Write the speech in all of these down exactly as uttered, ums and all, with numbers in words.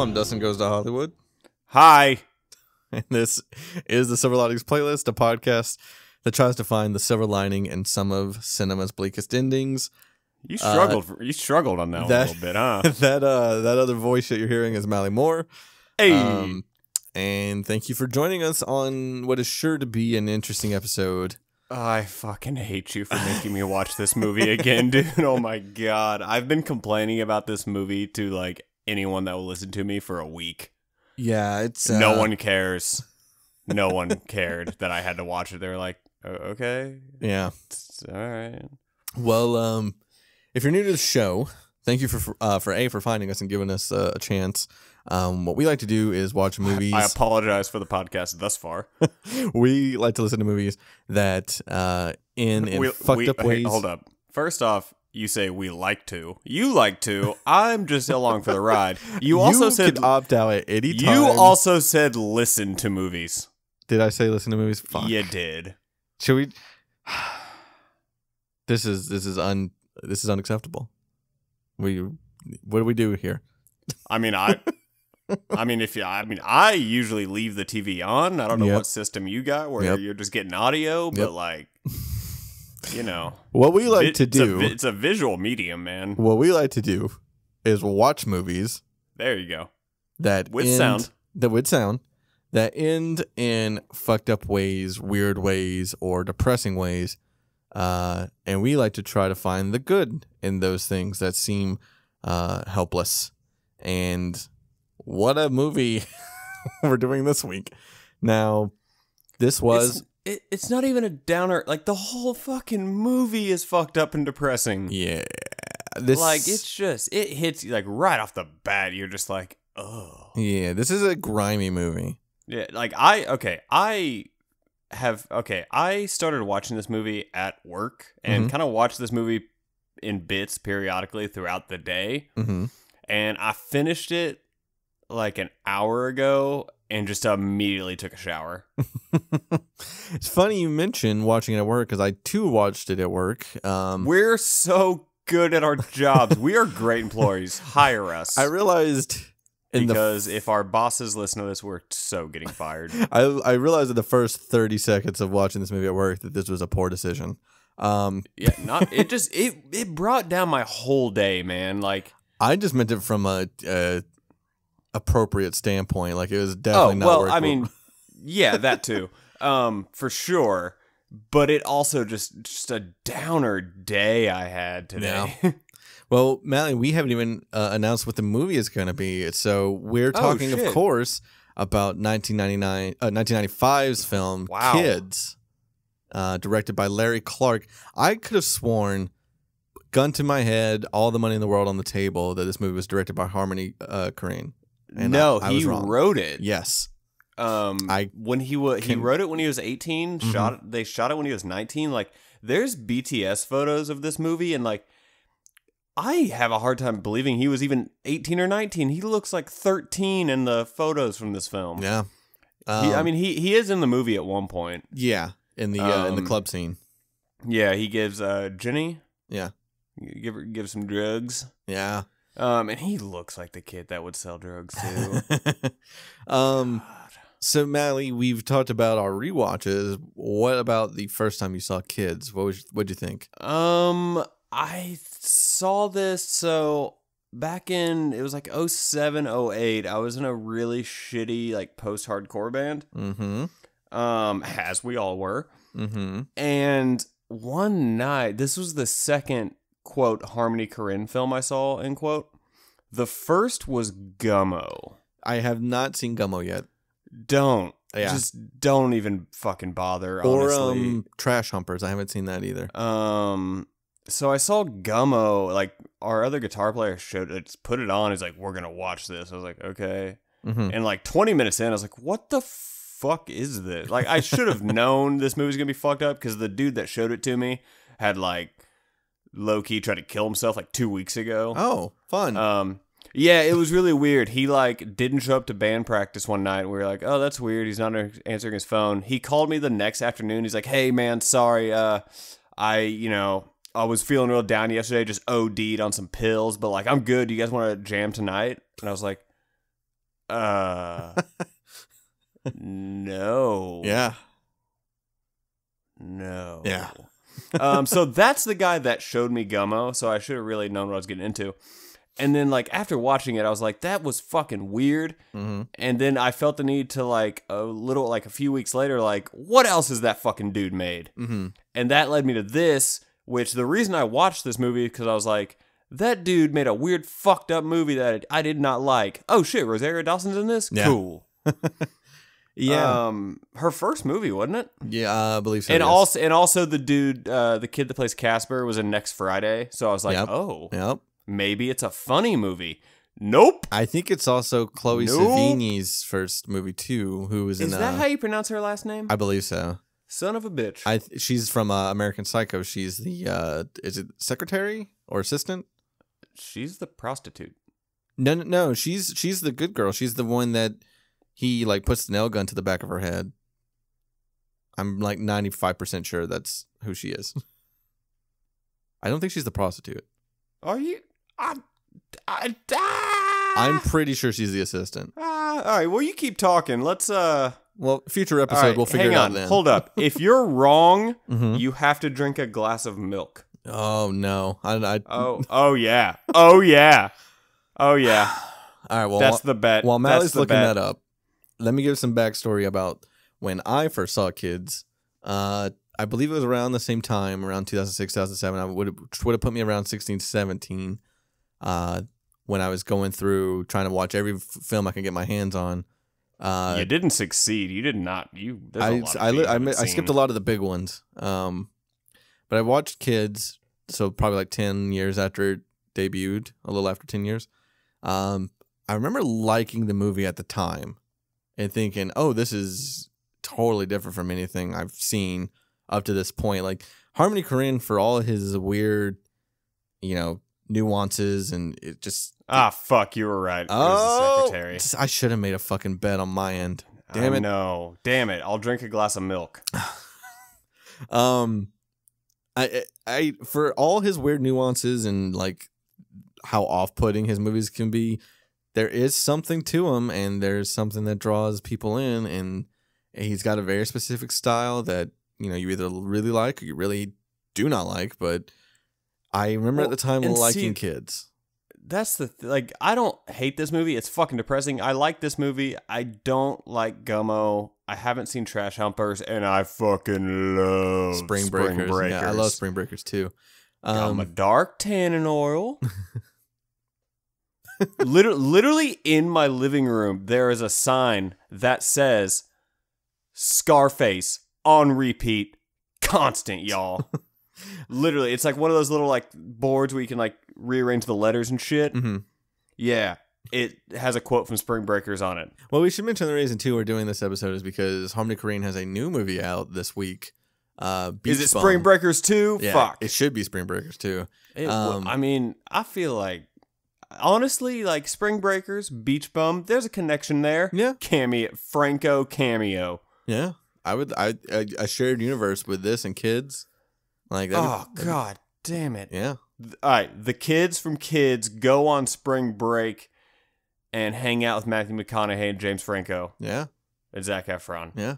I'm Dustin Goes to Hollywood. Hi. And this is The Silver Linings Playlist, a podcast that tries to find the silver lining in some of cinema's bleakest endings. You struggled uh, for, you struggled on that, that one a little bit, huh? That, uh, that other voice that you're hearing is Mallie Moore. Hey. Um, and thank you for joining us on what is sure to be an interesting episode. I fucking hate you for making me watch this movie again, dude. Oh my god. I've been complaining about this movie to like anyone that will listen to me for a week. Yeah, it's... Uh... No one cares. No one cared that I had to watch it. They were like, oh, okay. Yeah. It's all right. Well, um, if you're new to the show, thank you for, uh, for A, for finding us and giving us uh, a chance. Um, what we like to do is watch movies. I apologize for the podcast thus far. We like to listen to movies that uh, in, in we, fucked we, up ways. Hey, hold up. First off, you say we like to. You like to. I'm just along for the ride. You, you also said opt out at any time. You also said listen to movies. Did I say listen to movies? Fuck. You did. Should we? This is this is un this is unacceptable. We what do we do here? I mean I. I mean, if you, I mean, I usually leave the T V on. I don't know yep. what system you got where yep. you're just getting audio, but yep. like, you know, what we like to do, a, it's a visual medium, man. What we like to do is watch movies. There you go. That with end, sound, that with sound, that end in fucked up ways, weird ways, or depressing ways. Uh, and we like to try to find the good in those things that seem uh, helpless. And what a movie we're doing this week. Now, this was... It's, it, it's not even a downer. Like, the whole fucking movie is fucked up and depressing. Yeah. This, like, it's just... It hits you, like, right off the bat. You're just like, oh. Yeah, this is a grimy movie. Yeah, like, I... Okay, I have... Okay, I started watching this movie at work and mm-hmm. kind of watched this movie in bits periodically throughout the day. Mm-hmm. And I finished it like an hour ago and just immediately took a shower. It's funny you mentioned watching it at work because I too watched it at work. Um, We're so good at our jobs. We are great employees. Hire us. I realized in because the if our bosses listen to this, we're so getting fired. I, I realized in the first thirty seconds of watching this movie at work that this was a poor decision. Um, yeah, not it just it it brought down my whole day, man. Like I just meant it from a. a appropriate standpoint, like it was definitely oh, not well worth I mean yeah that too um for sure, but it also just just a downer day I had today. Yeah. Well, Mallie, we haven't even uh, announced what the movie is going to be, so we're talking oh, of course about nineteen ninety-nine uh, nineteen ninety-five's film wow. Kids, uh directed by Larry Clark. I could have sworn, gun to my head, all the money in the world on the table, that this movie was directed by Harmony uh Korine. And no, I, I he wrote it. Yes, um, I when he was he wrote it when he was eighteen. Mm-hmm. Shot they shot it when he was nineteen. Like there's B T S photos of this movie, and like I have a hard time believing he was even eighteen or nineteen. He looks like thirteen in the photos from this film. Yeah, um, he, I mean he he is in the movie at one point. Yeah, in the um, uh, in the club scene. Yeah, he gives uh, Jenny. Yeah, give her give some drugs. Yeah. Um, and he looks like the kid that would sell drugs too. um, God. So Mallie, we've talked about our rewatches. What about the first time you saw Kids? What was what'd you think? Um, I saw this so back in it was like oh seven, oh eight. I was in a really shitty like post-hardcore band. Mm-hmm. Um, as we all were. Mm-hmm. And one night, this was the second quote Harmony Korine film I saw end quote. The first was Gummo. I have not seen Gummo yet. Don't yeah. just don't even fucking bother. Or honestly. um Trash Humpers. I haven't seen that either. Um, so I saw Gummo. Like our other guitar player showed it, put it on. He's like, we're gonna watch this. I was like, okay. Mm-hmm. And like twenty minutes in, I was like, what the fuck is this? Like I should have known this movie's gonna be fucked up because the dude that showed it to me had like. Low key tried to kill himself like two weeks ago. Oh, fun. Um, yeah, it was really weird. He like didn't show up to band practice one night. And we were like, oh, that's weird. He's not answering his phone. He called me the next afternoon. He's like, hey man, sorry. Uh, I you know I was feeling real down yesterday. Just O D'd on some pills, but like I'm good. You guys want to jam tonight? And I was like, Uh, no. Yeah. No. Yeah. um, so that's the guy that showed me Gummo, so I should have really known what I was getting into. And then, like, after watching it, I was like, that was fucking weird. Mm-hmm. And then I felt the need to, like, a little, like, a few weeks later, like, what else has that fucking dude made? Mm-hmm. And that led me to this, which the reason I watched this movie, because I was like, that dude made a weird, fucked up movie that I did not like. Oh, shit, Rosario Dawson's in this? Yeah. Cool. Yeah. Um, her first movie, wasn't it? Yeah, I believe so. And, yes. also, and also the dude, uh, the kid that plays Casper was in Next Friday. So I was like, yep. oh. Yep. Maybe it's a funny movie. Nope. I think it's also Chloe nope. Sevigny's first movie too. Who was in? Is that uh, how you pronounce her last name? I believe so. Son of a bitch. I th she's from uh, American Psycho. She's the uh, is it secretary or assistant? She's the prostitute. No, no, no. She's she's the good girl. She's the one that he like puts the nail gun to the back of her head. I'm like ninety-five percent sure that's who she is. I don't think she's the prostitute. Are you? I, I, ah! I'm pretty sure she's the assistant. Ah, all right. Well, you keep talking. Let's. uh. Well, future episode, right, we'll figure hang it on. out then. Hold up. If you're wrong, mm-hmm. you have to drink a glass of milk. Oh no! I. I oh. Oh yeah. Oh yeah. Oh yeah. All right. Well, that's the bet. While Mallie's looking bet. that up, let me give some backstory about when I first saw Kids. Uh. I believe it was around the same time, around two thousand six, two thousand seven. I would have, would have put me around sixteen, seventeen uh, when I was going through trying to watch every f film I could get my hands on. Uh, you didn't succeed. You did not. You. I I, I, I, I skipped a lot of the big ones, um, but I watched Kids. So probably like ten years after it debuted, a little after ten years. Um, I remember liking the movie at the time and thinking, "Oh, this is totally different from anything I've seen." Up to this point, like Harmony Korine, for all his weird, you know, nuances and it just ah it, fuck, you were right. Oh, it was the secretary. I should have made a fucking bet on my end. Damn I it! No, damn it! I'll drink a glass of milk. um, I I for all his weird nuances and like how off-putting his movies can be, there is something to him, and there's something that draws people in, and he's got a very specific style that. You know, you either really like or you really do not like. But I remember well, at the time liking see, Kids. That's the th like. I don't hate this movie. It's fucking depressing. I like this movie. I don't like Gummo. I haven't seen Trash Humpers, and I fucking love Spring Breakers. Spring Breakers. Yeah, I love Spring Breakers too. Um, I'm a dark tannin oil. literally, literally in my living room, there is a sign that says Scarface. On repeat, constant, y'all. Literally, it's like one of those little like boards where you can like rearrange the letters and shit. Mm-hmm. Yeah, it has a quote from Spring Breakers on it. Well, we should mention the reason too we're doing this episode is because Harmony Korine has a new movie out this week. Uh, is it Spring Breakers two? Yeah, fuck, it should be Spring Breakers two. It, um, I mean, I feel like honestly, like Spring Breakers, Beach Bum. There's a connection there. Yeah, cameo, Franco cameo. Yeah. I would I a shared universe with this and Kids, like oh be, god be, damn it yeah. All right, the kids from Kids go on spring break and hang out with Matthew McConaughey and James Franco, yeah, and Zac Efron, yeah,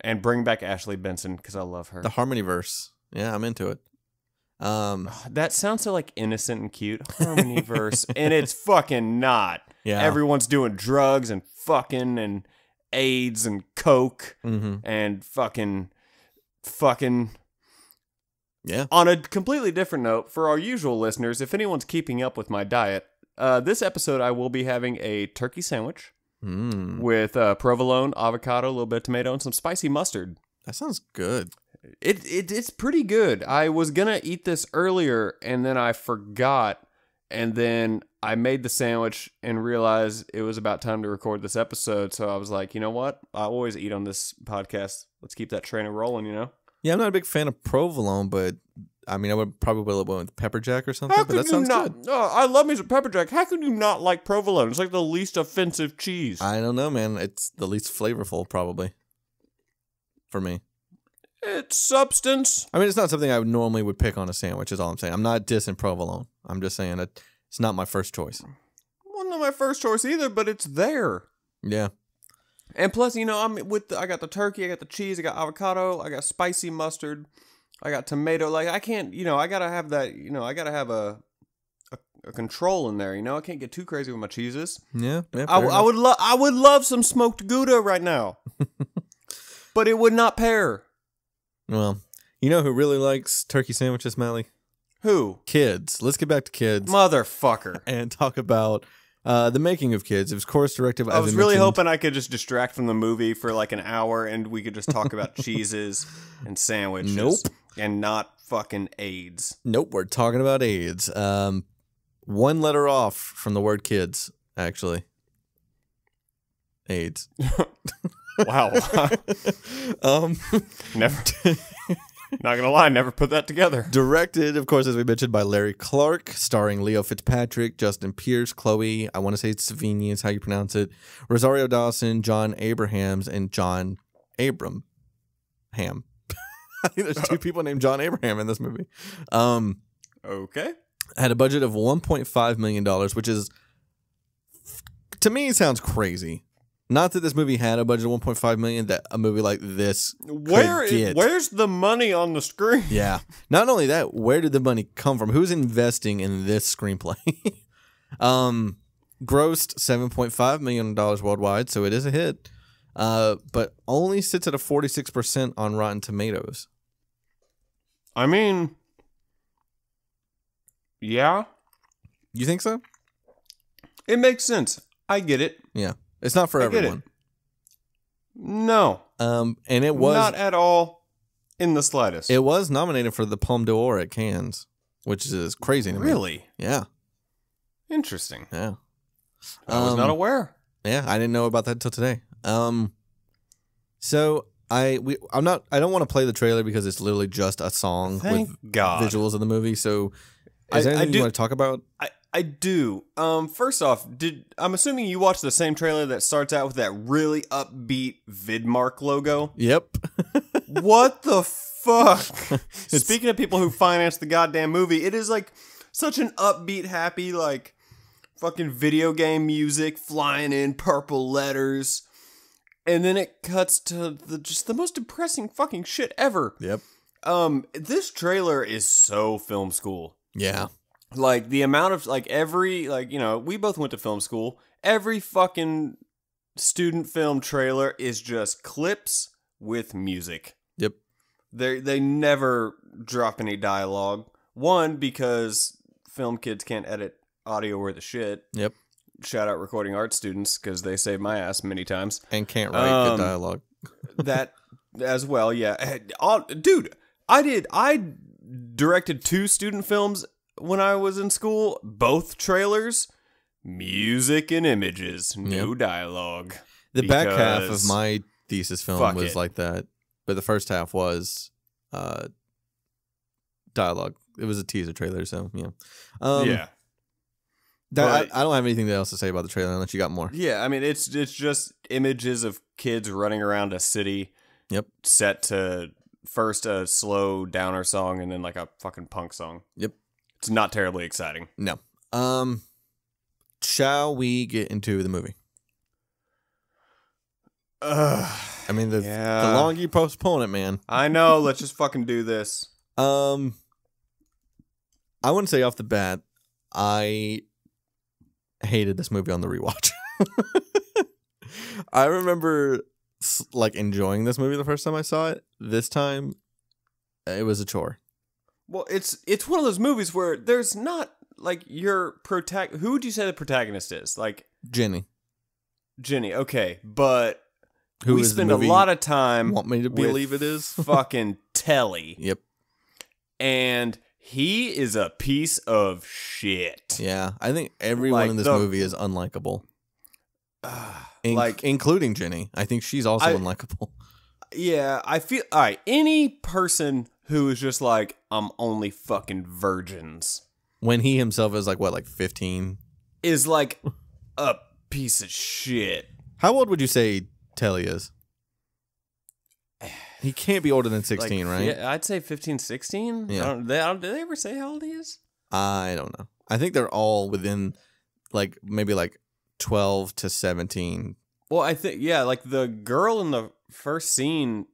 and bring back Ashley Benson because I love her. The Harmonyverse, yeah, I'm into it. Um, that sounds so like innocent and cute, Harmonyverse, and it's fucking not. Yeah, everyone's doing drugs and fucking and. AIDS and coke mm-hmm. and fucking fucking yeah. On a completely different note, for our usual listeners, if anyone's keeping up with my diet, uh this episode I will be having a turkey sandwich mm. with uh provolone, avocado, a little bit of tomato, and some spicy mustard. That sounds good. It, it it's pretty good. I was gonna eat this earlier and then I forgot, and then I made the sandwich and realized it was about time to record this episode. So I was like, you know what? I always eat on this podcast. Let's keep that train rolling, you know? Yeah, I'm not a big fan of provolone, but I mean, I would probably have went with pepper jack or something, How but that sounds not, good. Oh, I love me some pepper jack. How can you not like provolone? It's like the least offensive cheese. I don't know, man. It's the least flavorful, probably, for me. It's substance. I mean, it's not something I would normally would pick on a sandwich, is all I'm saying. I'm not dissing provolone. I'm just saying that. It's not my first choice. Well, not my first choice either, but it's there. Yeah. And plus, you know, I'm with the, I got the turkey, I got the cheese, I got avocado, I got spicy mustard, I got tomato. Like, I can't, you know, I gotta have that, you know, I gotta have a a, a control in there. You know, I can't get too crazy with my cheeses. Yeah, yeah I, I would love, I would love some smoked Gouda right now, but it would not pair. Well, you know who really likes turkey sandwiches, Mallie? Who? Kids. Let's get back to Kids, motherfucker, and talk about. Uh, the making of Kids. It was course directed by. I was really hoping I could just distract from the movie for like an hour and we could just talk about cheeses and sandwiches. Nope. And not fucking AIDS. Nope, we're talking about AIDS. Um, one letter off from the word kids, actually. AIDS. Wow. um, Never. Not gonna lie, never put that together. Directed, of course, as we mentioned, by Larry Clark, starring Leo Fitzpatrick, Justin Pierce, Chloe, I want to say it's Sevigny is how you pronounce it, Rosario Dawson, John Abrahams, and John Abram. Ham. I think there's two people named John Abraham in this movie. Um, okay. Had a budget of one point five million dollars, which is, to me, sounds crazy. Not that this movie had a budget of one point five million dollars, that a movie like this where could get. Is, where's the money on the screen? Yeah. Not only that, where did the money come from? Who's investing in this screenplay? um, grossed seven point five million dollars worldwide, so it is a hit, uh, but only sits at a forty-six percent on Rotten Tomatoes. I mean, yeah. You think so? It makes sense. I get it. Yeah. It's not for everyone. No. Um, and it was... Not at all in the slightest. It was nominated for the Palme d'Or at Cannes, which is crazy to me. Really? Yeah. Interesting. Yeah. I um, was not aware. Yeah, I didn't know about that until today. Um, so, I we I'm not... I don't want to play the trailer because it's literally just a song Thank with God. visuals of the movie. So, is I, there anything I do, you want to talk about? I... I do. Um, first off, did I'm assuming you watched the same trailer that starts out with that really upbeat Vidmark logo? Yep. What the fuck? It's, Speaking of people who financed the goddamn movie, it is like such an upbeat, happy, like fucking video game music flying in purple letters, and then it cuts to the just the most depressing fucking shit ever. Yep. Um, this trailer is so film school. Yeah. Like, the amount of, like, every, like, you know, we both went to film school. Every fucking student film trailer is just clips with music. Yep. They they never drop any dialogue. One, because film kids can't edit audio worth a shit. Yep. Shout out recording art students, because they saved my ass many times. And can't write um, good dialogue. That, as well, yeah. Dude, I did, I directed two student films when I was in school, both trailers, music and images, no yep. dialogue. The back half of my thesis film was it. like that, but the first half was uh, dialogue. It was a teaser trailer, so yeah. Um, yeah. That, but, I, I don't have anything else to say about the trailer unless you got more. Yeah, I mean, it's it's just images of kids running around a city. Yep. Set to first a slow downer song and then like a fucking punk song. Yep. It's not terribly exciting. No. Um, shall we get into the movie? Uh, I mean, the, yeah. the longer you postpone it, man. I know. Let's just fucking do this. Um, I want to say off the bat, I hated this movie on the rewatch. I remember like enjoying this movie the first time I saw it. This time, it was a chore. Well, it's it's one of those movies where there's not, like, your protagonist... Who would you say the protagonist is? Like Jenny. Jenny, okay. But who we is spend a lot of time... Want me to believe it is? Fucking Telly. Yep. And he is a piece of shit. Yeah, I think everyone like in this the, movie is unlikable. Uh, in, like, including Jenny. I think she's also I, unlikable. Yeah, I feel... All right, any person... who is just like, I'm only fucking virgins. When he himself is like, what, like fifteen? Is like a piece of shit. How old would you say Telly is? He can't be older than sixteen, like, right? Yeah, I'd say fifteen, sixteen. Yeah. I don't, they, I don't, do they ever say how old he is? I don't know. I think they're all within like maybe like twelve to seventeen. Well, I think, yeah, like the girl in the first scene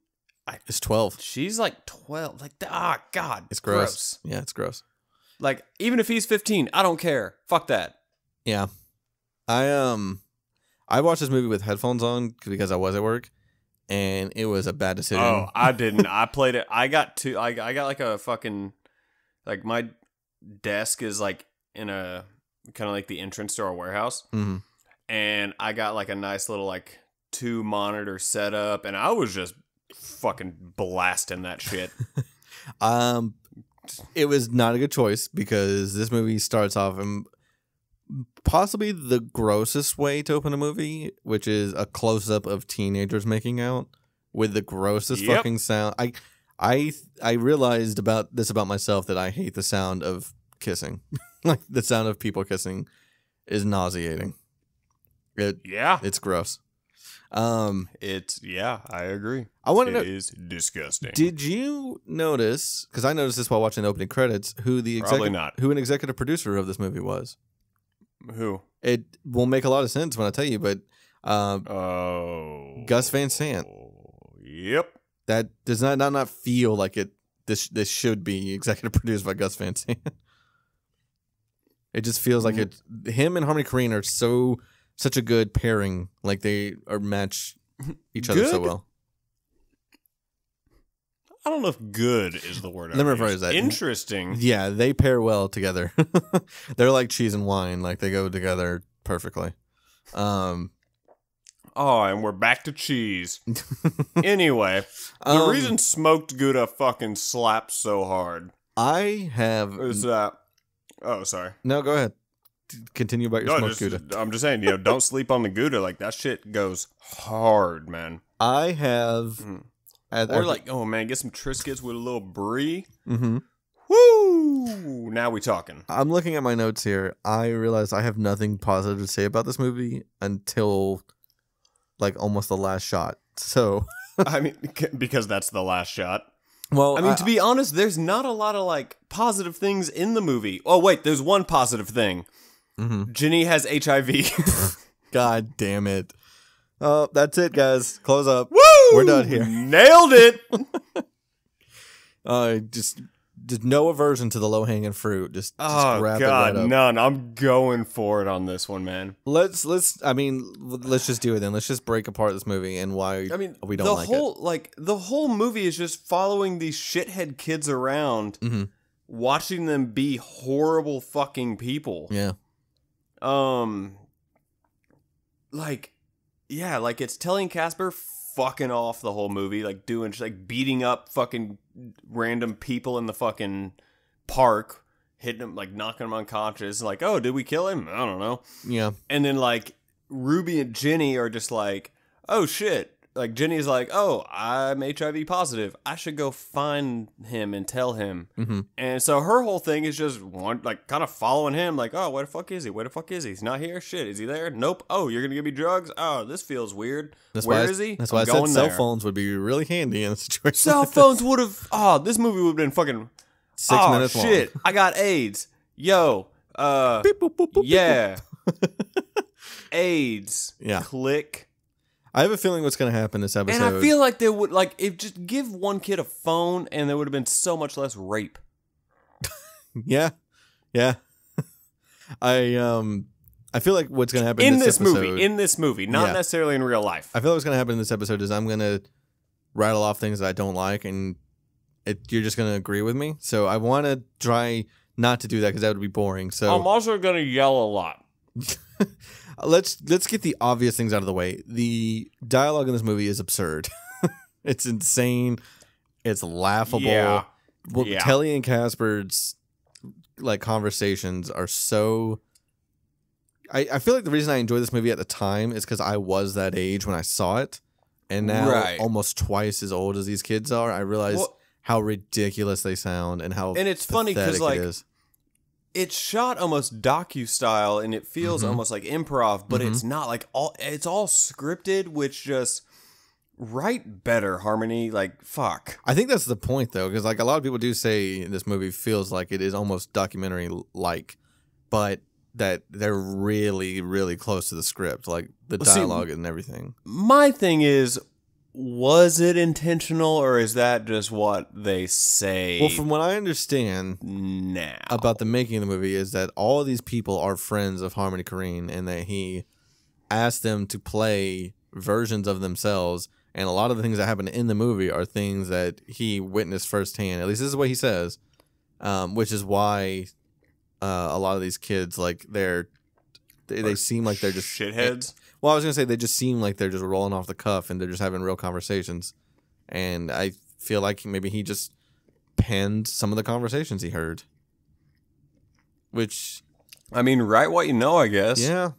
I, is twelve. She's like twelve. Like, ah, oh, God. It's gross. gross. Yeah, it's gross. Like, even if he's fifteen, I don't care. Fuck that. Yeah. I, um, I watched this movie with headphones on because I was at work, and it was a bad decision. Oh, I didn't. I played it. I got two. I, I got like a fucking, like my desk is like in a, kind of like the entrance to our warehouse. Mm-hmm. And I got like a nice little like two monitor setup, and I was just fucking blasting that shit. um, it was not a good choice because this movie starts off in possibly the grossest way to open a movie, which is a close up of teenagers making out with the grossest yep. fucking sound. I, I, I realized about this about myself that I hate the sound of kissing. Like the sound of people kissing is nauseating. It, yeah, it's gross. Um, it's yeah, I agree. I want to know, it is disgusting. Did you notice? Because I noticed this while watching the opening credits. Who the probably not who an executive producer of this movie was? Who it will make a lot of sense when I tell you, but uh, oh, Gus Van Sant. Yep, that does not not not feel like it. This this should be executive produced by Gus Van Sant. It just feels like it. Him and Harmony Korine are so. Such a good pairing. Like, they are match each other good? so well. I don't know if good is the word. Let me rephrase that. Interesting. Yeah, they pair well together. They're like cheese and wine. Like, they go together perfectly. Um, oh, and we're back to cheese. Anyway, um, the reason Smoked Gouda fucking slaps so hard. I have... Is that... Oh, sorry. No, go ahead. Continue about your no, smoked just, Gouda. I'm just saying, you know, don't sleep on the Gouda. Like, that shit goes hard, man. I have... Mm. At, or like, oh, man, get some Triscuits with a little brie. Mm-hmm. Woo! Now we talking. I'm looking at my notes here. I realized I have nothing positive to say about this movie until, like, almost the last shot. So... I mean, because that's the last shot. Well, I mean, I, to be honest, there's not a lot of, like, positive things in the movie. Oh, wait, there's one positive thing. Mm-hmm. Jenny has H I V. God damn it. Oh, that's it, guys. Close up. Woo! We're done here. Nailed it. uh, just, just no aversion to the low-hanging fruit. Just, oh, just wrap God, it right up. None. I'm going for it on this one, man. Let's, let's, I mean, let's just do it then. Let's just break apart this movie and why I mean, we don't the like whole, it. Like, the whole movie is just following these shithead kids around, mm-hmm. watching them be horrible fucking people. Yeah. Um, like, yeah, like it's telling Casper fucking off the whole movie, like doing, like beating up fucking random people in the fucking park, hitting them, like knocking them unconscious. Like, oh, did we kill him? I don't know. Yeah. And then like Ruby and Jenny are just like, oh shit. Like Jenny's like, oh, I'm H I V positive. I should go find him and tell him. Mm-hmm. And so her whole thing is just one, like kind of following him. Like, oh, where the fuck is he? Where the fuck is he? He's not here. Shit, is he there? Nope. Oh, you're gonna give me drugs? Oh, this feels weird. That's where why is he? That's I'm why I said cell there. phones would be really handy in a situation. Cell like phones would have. Oh, this movie would have been fucking six oh, minutes shit, long. Shit, I got AIDS. Yo, uh, beep, boop, boop, boop, yeah, AIDS. Yeah, click. I have a feeling what's going to happen this episode. And I feel like they would, like, if just give one kid a phone and there would have been so much less rape. Yeah. Yeah. I um, I feel like what's going to happen in this, this episode, movie, in this movie, not yeah. necessarily in real life. I feel like what's going to happen in this episode is I'm going to rattle off things that I don't like and it, you're just going to agree with me. So I want to try not to do that because that would be boring. So I'm also going to yell a lot. Let's let's get the obvious things out of the way. The dialogue in this movie is absurd. It's insane. It's laughable. Yeah. Well, yeah. Telly and Casper's like conversations are so. I I feel like the reason I enjoyed this movie at the time is because I was that age when I saw it, and now right. almost twice as old as these kids are, I realize well, how ridiculous they sound and how and it's funny because like. It is. It's shot almost docu-style, and it feels mm-hmm. almost like improv, but mm-hmm. it's not like all. It's all scripted, which just write better, Harmony. Like fuck. I think that's the point, though, because like a lot of people do say this movie feels like it is almost documentary-like, but that they're really, really close to the script, like the well, dialogue see, and everything. My thing is, was it intentional, or is that just what they say? Well, from what I understand now about the making of the movie is that all of these people are friends of Harmony Korine, and that he asked them to play versions of themselves, and a lot of the things that happen in the movie are things that he witnessed firsthand. At least this is what he says, um, which is why uh, a lot of these kids, like, they're they, they seem like they're just shitheads. Well, I was going to say they just seem like they're just rolling off the cuff and they're just having real conversations. And I feel like maybe he just penned some of the conversations he heard. Which... I mean, write what you know, I guess. Yeah.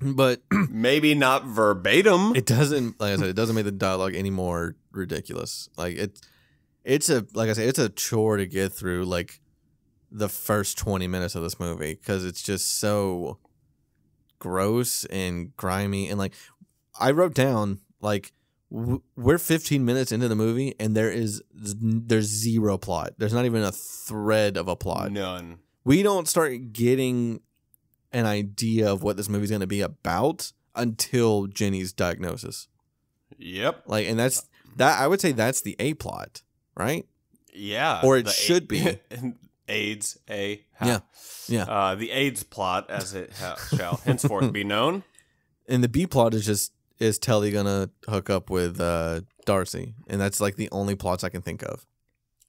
But... maybe not verbatim. It doesn't... Like I said, it doesn't make the dialogue any more ridiculous. Like, it, it's a... Like I said, it's a chore to get through, like, the first twenty minutes of this movie. Because it's just so... gross and grimy, and like I wrote down, like w we're fifteen minutes into the movie and there is there's zero plot. There's not even a thread of a plot. None. We don't start getting an idea of what this movie's going to be about until Jenny's diagnosis. Yep. Like, and that's that. I would say that's the A plot, right? Yeah. Or it should be. AIDS, a ha. yeah, yeah. Uh, the AIDS plot, as it ha shall henceforth be known, and the B plot is just is Telly gonna hook up with uh, Darcy, and that's like the only plots I can think of.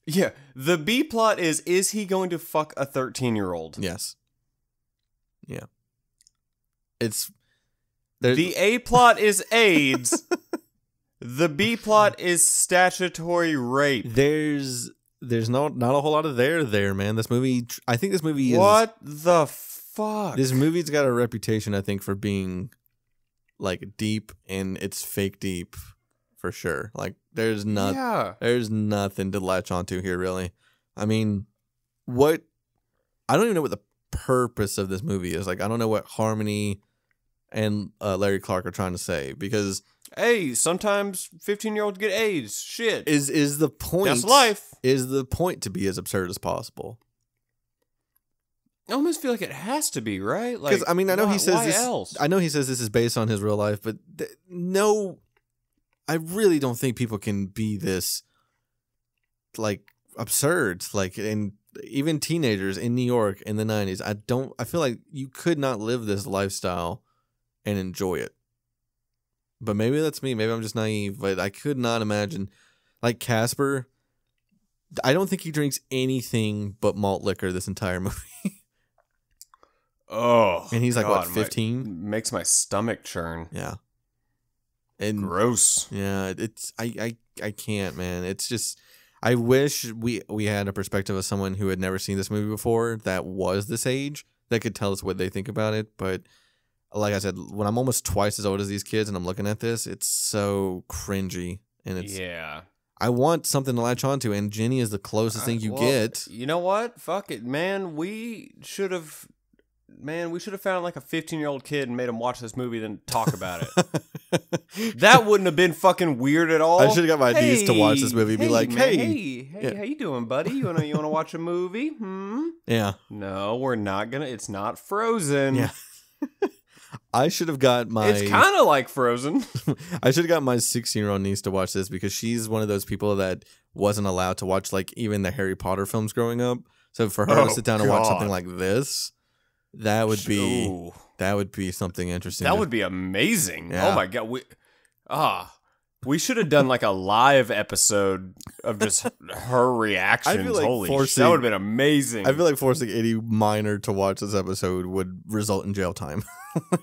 Yeah, the B plot is is he going to fuck a thirteen year old? Yes. Yeah. It's the A plot is AIDS. The B plot is statutory rape. There's. There's not not a whole lot of there there, man. This movie, I think this movie is... What the fuck? This movie's got a reputation, I think, for being, like, deep, and it's fake deep, for sure. Like, there's not, yeah. there's nothing to latch onto here, really. I mean, what... I don't even know what the purpose of this movie is. Like, I don't know what Harmony and uh, Larry Clark are trying to say, because... Hey, sometimes fifteen year olds get AIDS. Shit. Is is the point That's life. Is the point to be as absurd as possible? I almost feel like it has to be, right? Like, 'cause, I mean, I know why, he says this, else? I know he says this is based on his real life, but th no I really don't think people can be this like absurd. Like, and even teenagers in New York in the nineties, I don't I feel like you could not live this lifestyle and enjoy it. But maybe that's me. Maybe I'm just naive. But I could not imagine. Like Casper, I don't think he drinks anything but malt liquor this entire movie. Oh. And he's like, God, what, fifteen? Makes my stomach churn. Yeah. And gross. Yeah. It's I, I, I can't, man. It's just, I wish we, we had a perspective of someone who had never seen this movie before that was this age that could tell us what they think about it. But... like I said, when I'm almost twice as old as these kids and I'm looking at this, it's so cringy. And it's, yeah. I want something to latch onto, and Jenny is the closest uh, thing you well, get. You know what? Fuck it, man. We should have, man, we should have found like a fifteen year old kid and made him watch this movie, then talk about it. That wouldn't have been fucking weird at all. I should have got my hey, niece to watch this movie and hey, be like, man, hey, hey, hey, yeah. how you doing, buddy? You wanna, you wanna watch a movie? Hmm? Yeah. No, we're not gonna, it's not Frozen. Yeah. I should have got my... It's kind of like Frozen. I should have got my sixteen year old niece to watch this, because she's one of those people that wasn't allowed to watch, like, even the Harry Potter films growing up. So for her oh, to sit down God. and watch something like this, that would be Ooh. that would be something interesting. That to, would be amazing. Yeah. Oh my God. We, ah, we should have done like a live episode of just her reactions. I feel like Holy forcing, shit, that would have been amazing. I feel like forcing any minor to watch this episode would result in jail time.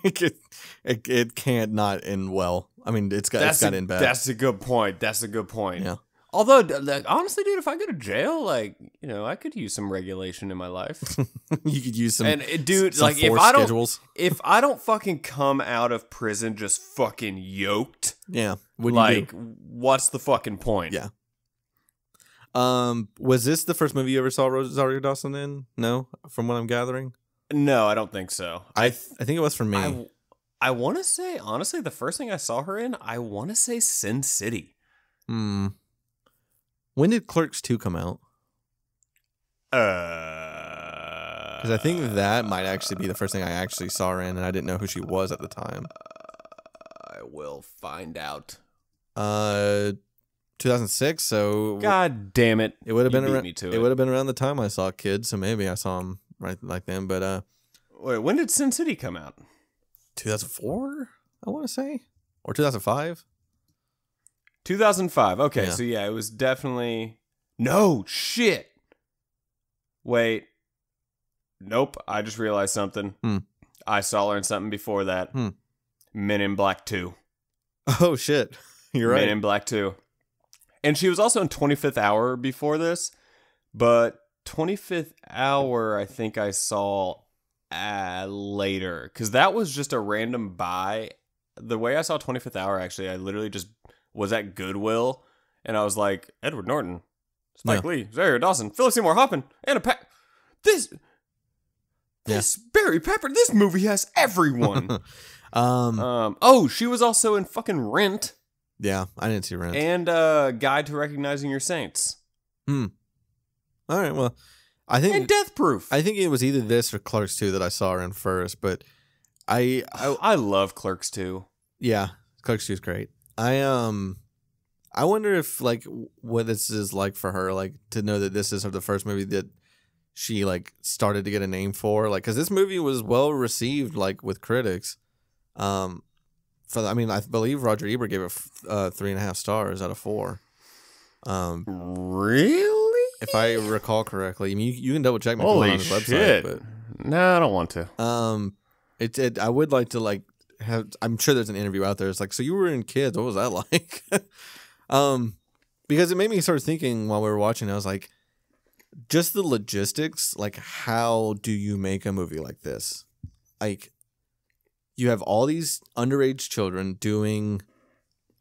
Like it, it, it can't not end well. I mean, it's got, it's got in bad. That's a good point. That's a good point. Yeah. Although, like, honestly, dude, if I go to jail, like, you know, I could use some regulation in my life. You could use some, and dude, some like, if I don't, schedules. if I don't fucking come out of prison just fucking yoked, yeah, what do like, you do? What's the fucking point? Yeah. Um, was this the first movie you ever saw Rosario Dawson in? No, from what I'm gathering. No, I don't think so. I th I think it was for me. I, I want to say, honestly, the first thing I saw her in, I want to say Sin City. Hmm. When did Clerks two come out? Uh, Because I think that might actually be the first thing I actually saw her in, and I didn't know who she was at the time. Uh, I will find out. Uh, two thousand six. So God damn it! It would have been around. It, it. would have been around the time I saw Kids, so maybe I saw him right like then. But uh, wait, when did Sin City come out? two thousand four, I want to say, or two thousand five. two thousand five. Okay, yeah. So yeah, it was definitely no shit. Wait. Nope. I just realized something. Hmm. I saw her in something before that. Hmm. Men in Black two. Oh, shit. You're right. Men in Black two. And she was also in twenty-fifth hour before this. But twenty-fifth hour, I think I saw uh, later. Because that was just a random buy. The way I saw twenty-fifth hour, actually, I literally just was at Goodwill. And I was like, Edward Norton, Spike yeah. Lee, Rosario Dawson, Philip Seymour Hoffman, Anna Paquin. This... Yeah. This Barry Pepper, this movie has everyone. um, um, oh, she was also in fucking Rent. Yeah, I didn't see Rent. And uh, Guide to Recognizing Your Saints. Hmm. All right, well, I think... And Death Proof. I think it was either this or Clerks two that I saw her in first, but I... I, I love Clerks two. Yeah, Clerks two is great. I, um, I wonder if, like, what this is like for her, like, to know that this is her, the first movie that... she like started to get a name for, like, because this movie was well received, like, with critics. Um, for I mean, I believe Roger Ebert gave it uh, three and a half stars out of four. Um, really? If I recall correctly, I mean, you, you can double check my on his website. But, no, I don't want to. Um, it, it I would like to like have. I'm sure there's an interview out there. It's like, so you were in Kids. What was that like? um, because it made me start thinking while we were watching. I was like. Just the logistics, like, how do you make a movie like this? Like, you have all these underage children doing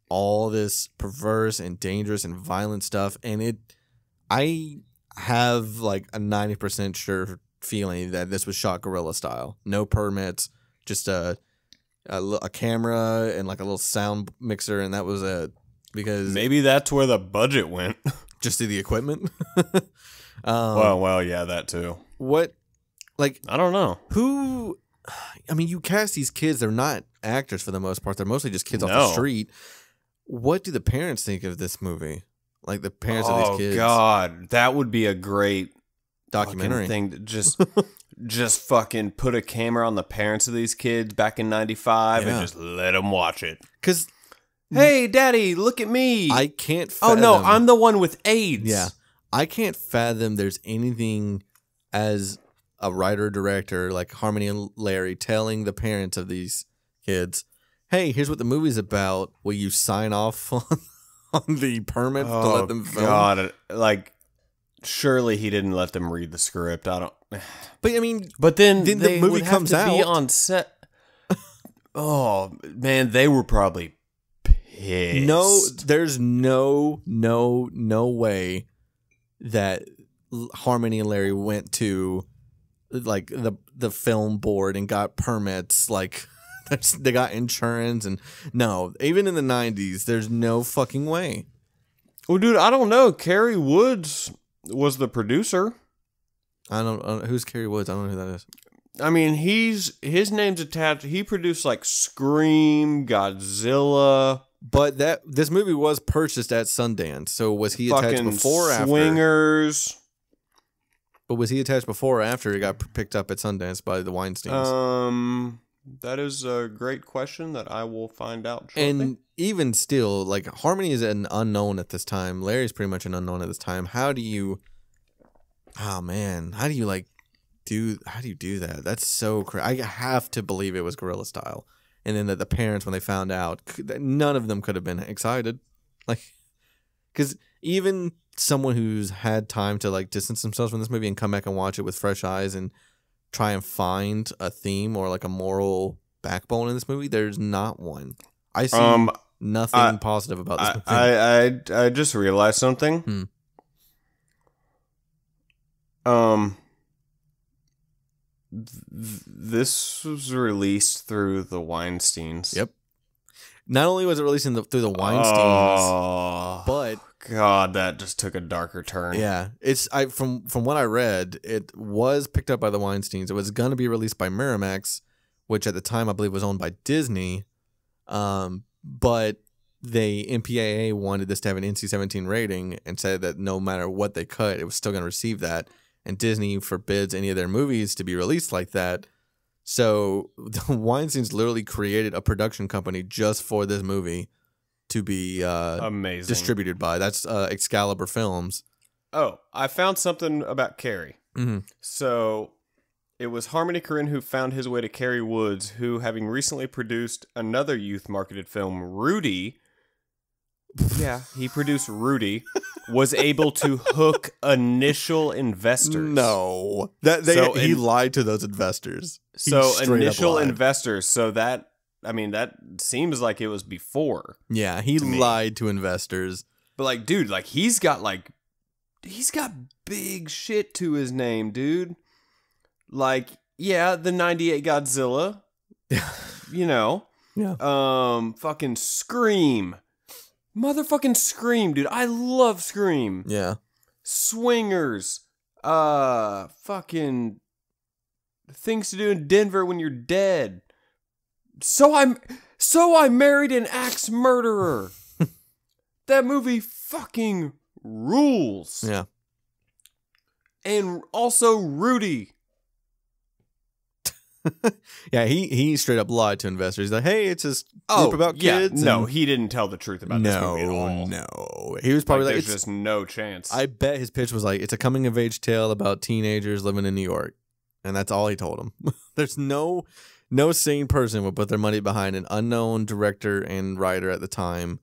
all this perverse and dangerous and violent stuff, and it, I have, like, a ninety percent sure feeling that this was shot guerrilla style. No permits, just a, a, a camera and, like, a little sound mixer, and that was it. Because maybe that's where the budget went. Just to the equipment. um, well, well, yeah, that too. What, like, I don't know who. I mean, you cast these kids; they're not actors for the most part. They're mostly just kids no. off the street. What do the parents think of this movie? Like the parents oh, of these kids. Oh God, that would be a great documentary thing. To just, just fucking put a camera on the parents of these kids back in ninety-five yeah. and just let them watch it. Because. Hey, Daddy, look at me. I can't fathom. Oh, no, I'm the one with AIDS. Yeah. I can't fathom there's anything as a writer-director like Harmony and Larry telling the parents of these kids, hey, here's what the movie's about. Will you sign off on, on the permit oh, to let them film? God. Like, surely he didn't let them read the script. I don't. But, I mean, but then, then the movie comes out. Be on set. Oh, man, they were probably... Pissed. No, there's no, no, no way that Harmony and Larry went to like the the film board and got permits. Like they got insurance and no, even in the nineties, there's no fucking way. Well, dude, I don't know. Cary Woods was the producer. I don't, I don't who's Cary Woods. I don't know who that is. I mean, he's his name's attached. He produced like Scream, Godzilla. But that this movie was purchased at Sundance, so was he fucking attached before or after? Swingers. But was he attached before or after he got picked up at Sundance by the Weinsteins? Um, that is a great question that I will find out shortly. And even still, like, Harmony is an unknown at this time. Larry's pretty much an unknown at this time. How do you... Oh, man. How do you, like, do... How do you do that? That's so crazy. I have to believe it was guerrilla style. And then that the parents, when they found out, none of them could have been excited, like, because even someone who's had time to like distance themselves from this movie and come back and watch it with fresh eyes and try and find a theme or like a moral backbone in this movie, there's not one. I see um, nothing I, positive about this I, movie. I I I just realized something. Hmm. Um. Th this was released through the Weinsteins. Yep. Not only was it released in the, through the Weinsteins, oh, but God, that just took a darker turn. Yeah, it's I from from what I read, it was picked up by the Weinsteins. It was going to be released by Miramax, which at the time I believe was owned by Disney, um, but they M P A A wanted this to have an N C seventeen rating and said that no matter what they cut, it was still going to receive that. And Disney forbids any of their movies to be released like that. So the Weinsteins literally created a production company just for this movie to be uh, amazing distributed by. That's uh, Excalibur Films. Oh, I found something about Cary. Mm-hmm. So it was Harmony Korine who found his way to Cary Woods, who, having recently produced another youth-marketed film, Rudy. Yeah, he produced Rudy. Was able to hook initial investors. No, that they so, he in, lied to those investors. He so initial investors. So that I mean that seems like it was before. Yeah, he to lied me. to investors. But like, dude, like he's got like he's got big shit to his name, dude. Like, yeah, the ninety-eight Godzilla. You know. Yeah. Um, fucking Scream. Motherfucking Scream, dude. I love Scream. Yeah. Swingers. Uh, fucking Things to Do in Denver When You're Dead. So I'm so I married an axe murderer. That movie fucking rules. Yeah. And also Rudy. Yeah, he he straight up lied to investors. He's like, hey, it's this group oh, about kids. Yeah. No, he didn't tell the truth about no, this movie at all. No, he was probably like, like there's just no chance. I bet his pitch was like, it's a coming of age tale about teenagers living in New York, and that's all he told him. There's no no sane person would put their money behind an unknown director and writer at the time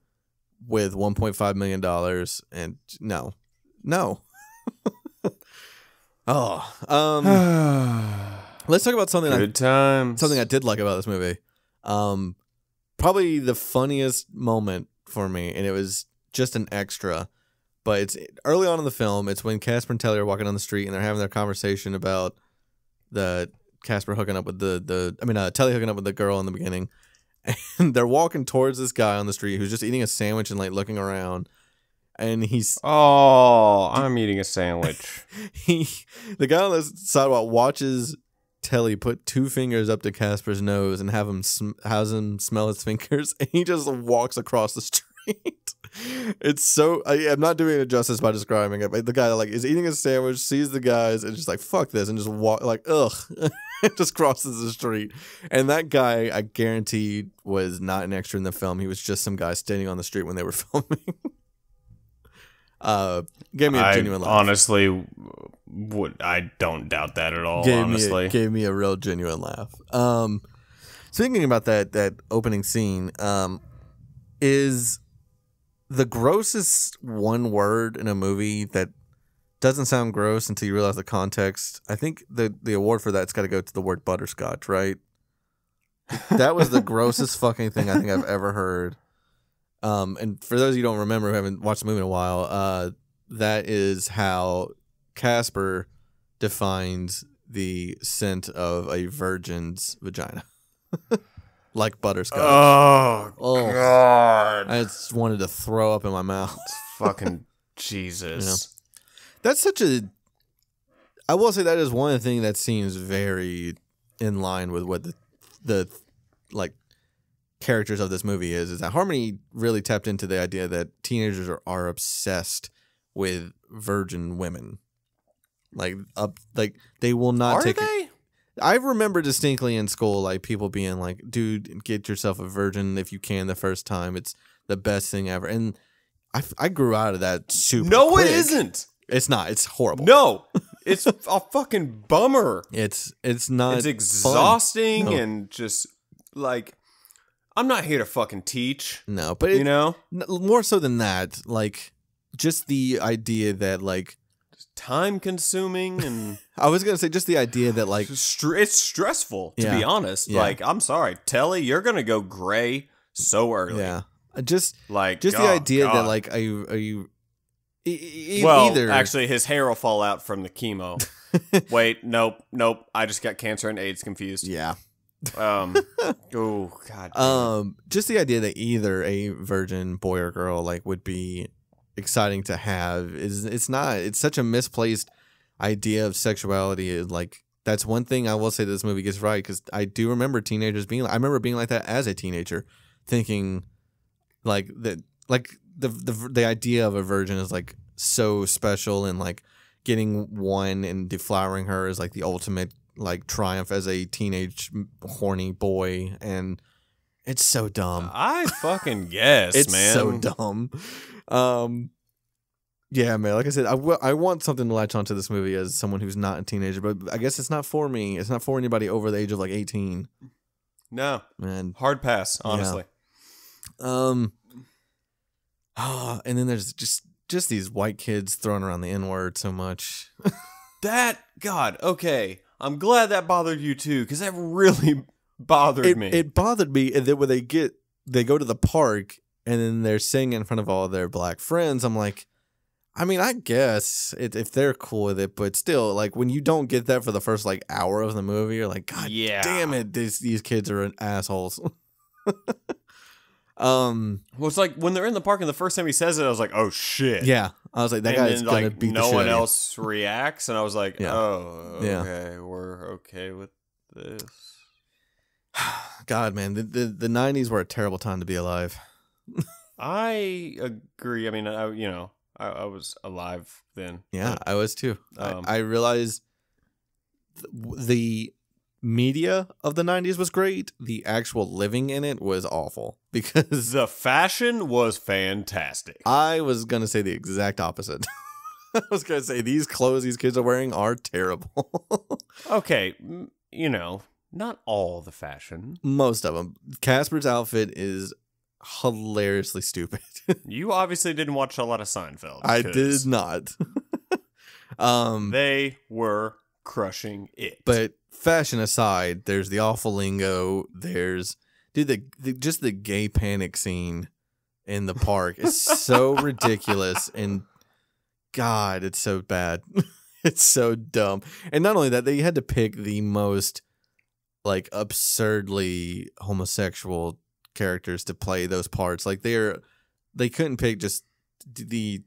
with one point five million dollars, and no, no. Oh, um. Let's talk about something Good I, times. something I did like about this movie. Um, probably the funniest moment for me, and it was just an extra, but it's early on in the film. It's when Casper and Telly are walking on the street and they're having their conversation about the Casper hooking up with the the I mean uh, Telly hooking up with the girl in the beginning, and they're walking towards this guy on the street who's just eating a sandwich and like looking around. And he's oh, I'm eating a sandwich. he the guy on the sidewalk watches Telly put two fingers up to Casper's nose and have him sm has him smell his fingers, and he just walks across the street. It's so I, I'm not doing it justice by describing it, but the guy like is eating a sandwich, sees the guys, and just like fuck this, and just walk like ugh, just crosses the street. And that guy, I guarantee, was not an extra in the film. He was just some guy standing on the street when they were filming. Uh, gave me a I genuine laugh. Honestly, would I don't doubt that at all. Gave honestly, me a, gave me a real genuine laugh. Um, thinking about that that opening scene, um, is the grossest one word in a movie that doesn't sound gross until you realize the context. I think the the award for that's got to go to the word butterscotch, right? That was the grossest fucking thing I think I've ever heard. Um, and for those of you who don't remember, who haven't watched the movie in a while, uh, that is how Casper defines the scent of a virgin's vagina. Like butterscotch. Oh, oh, God. I just wanted to throw up in my mouth. Fucking Jesus. You know? That's such a... I will say that is one thing that seems very in line with what the... the like... characters of this movie is is that Harmony really tapped into the idea that teenagers are, are obsessed with virgin women, like up like they will not are take they? It. I remember distinctly in school like people being like, dude, get yourself a virgin if you can the first time, it's the best thing ever. And I, I grew out of that super no quick. It isn't it's not it's horrible no it's a fucking bummer. It's it's not, it's exhausting. No. And just like, I'm not here to fucking teach. No, but it, you know, more so than that, like just the idea that like time consuming, and I was gonna say just the idea that like st it's stressful. Yeah, to be honest, yeah. Like I'm sorry, Telly, you're gonna go gray so early. Yeah, just like just God, the idea God. that like are you are you e e well, either actually his hair will fall out from the chemo. Wait, nope, nope. I just got cancer and AIDS confused. Yeah. Um, oh God. Um, just the idea that either a virgin boy or girl like would be exciting to have is it's not. It's such a misplaced idea of sexuality. Like that's one thing I will say this movie gets right, because I do remember teenagers being. I remember being like that as a teenager, thinking like that, like the the the idea of a virgin is like so special, and like getting one and deflowering her is like the ultimate like triumph as a teenage horny boy, and it's so dumb. I fucking guess, it's man. It's so dumb. Um, yeah, man. Like I said, I, w I want something to latch onto this movie as someone who's not a teenager, but I guess it's not for me. It's not for anybody over the age of like eighteen. No, man. Hard pass, honestly. Yeah. Um, oh, and then there's just just these white kids throwing around the N word so much. That God, okay. I'm glad that bothered you too, because that really bothered it, me. It bothered me, and then when they get, they go to the park, and then they're singing in front of all their black friends. I'm like, I mean, I guess it, if they're cool with it, but still, like when you don't get that for the first like hour of the movie, you're like, God yeah. damn it, these these kids are assholes. um, well, it's like when they're in the park, and the first time he says it, I was like, oh shit, yeah. I was like, that guy's gonna beat the shit out of you. No one else reacts, and I was like, yeah. oh, okay, yeah. we're okay with this. God, man, the, the the nineties were a terrible time to be alive. I agree. I mean, I you know, I, I was alive then. Yeah, but, I was too. Um, I, I realized th the media of the nineties was great. The actual living in it was awful, because the fashion was fantastic. I was gonna say the exact opposite. I was gonna say these clothes these kids are wearing are terrible. Okay, you know, not all the fashion, most of them. Casper's outfit is hilariously stupid. You obviously didn't watch a lot of Seinfeld. I did not. Um they were crushing it. But fashion aside, there's the awful lingo. There's dude, the, the just the gay panic scene in the park is so ridiculous, and God, it's so bad. It's so dumb. And not only that, they had to pick the most like absurdly homosexual characters to play those parts. Like they're they couldn't pick just the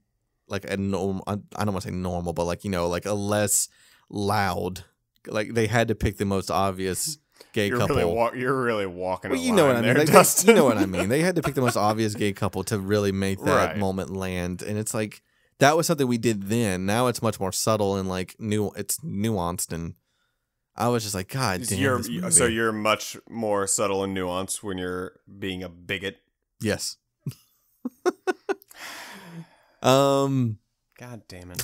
like a normal. I don't want to say normal, but like you know, like a less loud. Like they had to pick the most obvious gay you're couple. Really wa you're really walking. Well, you know what I mean. There, like, you know what I mean. They had to pick the most obvious gay couple to really make that right. moment land. And it's like that was something we did then. Now it's much more subtle and like new. It's nuanced, and I was just like, God damn. You're, this movie. So you're much more subtle and nuanced when you're being a bigot. Yes. um. God damn it.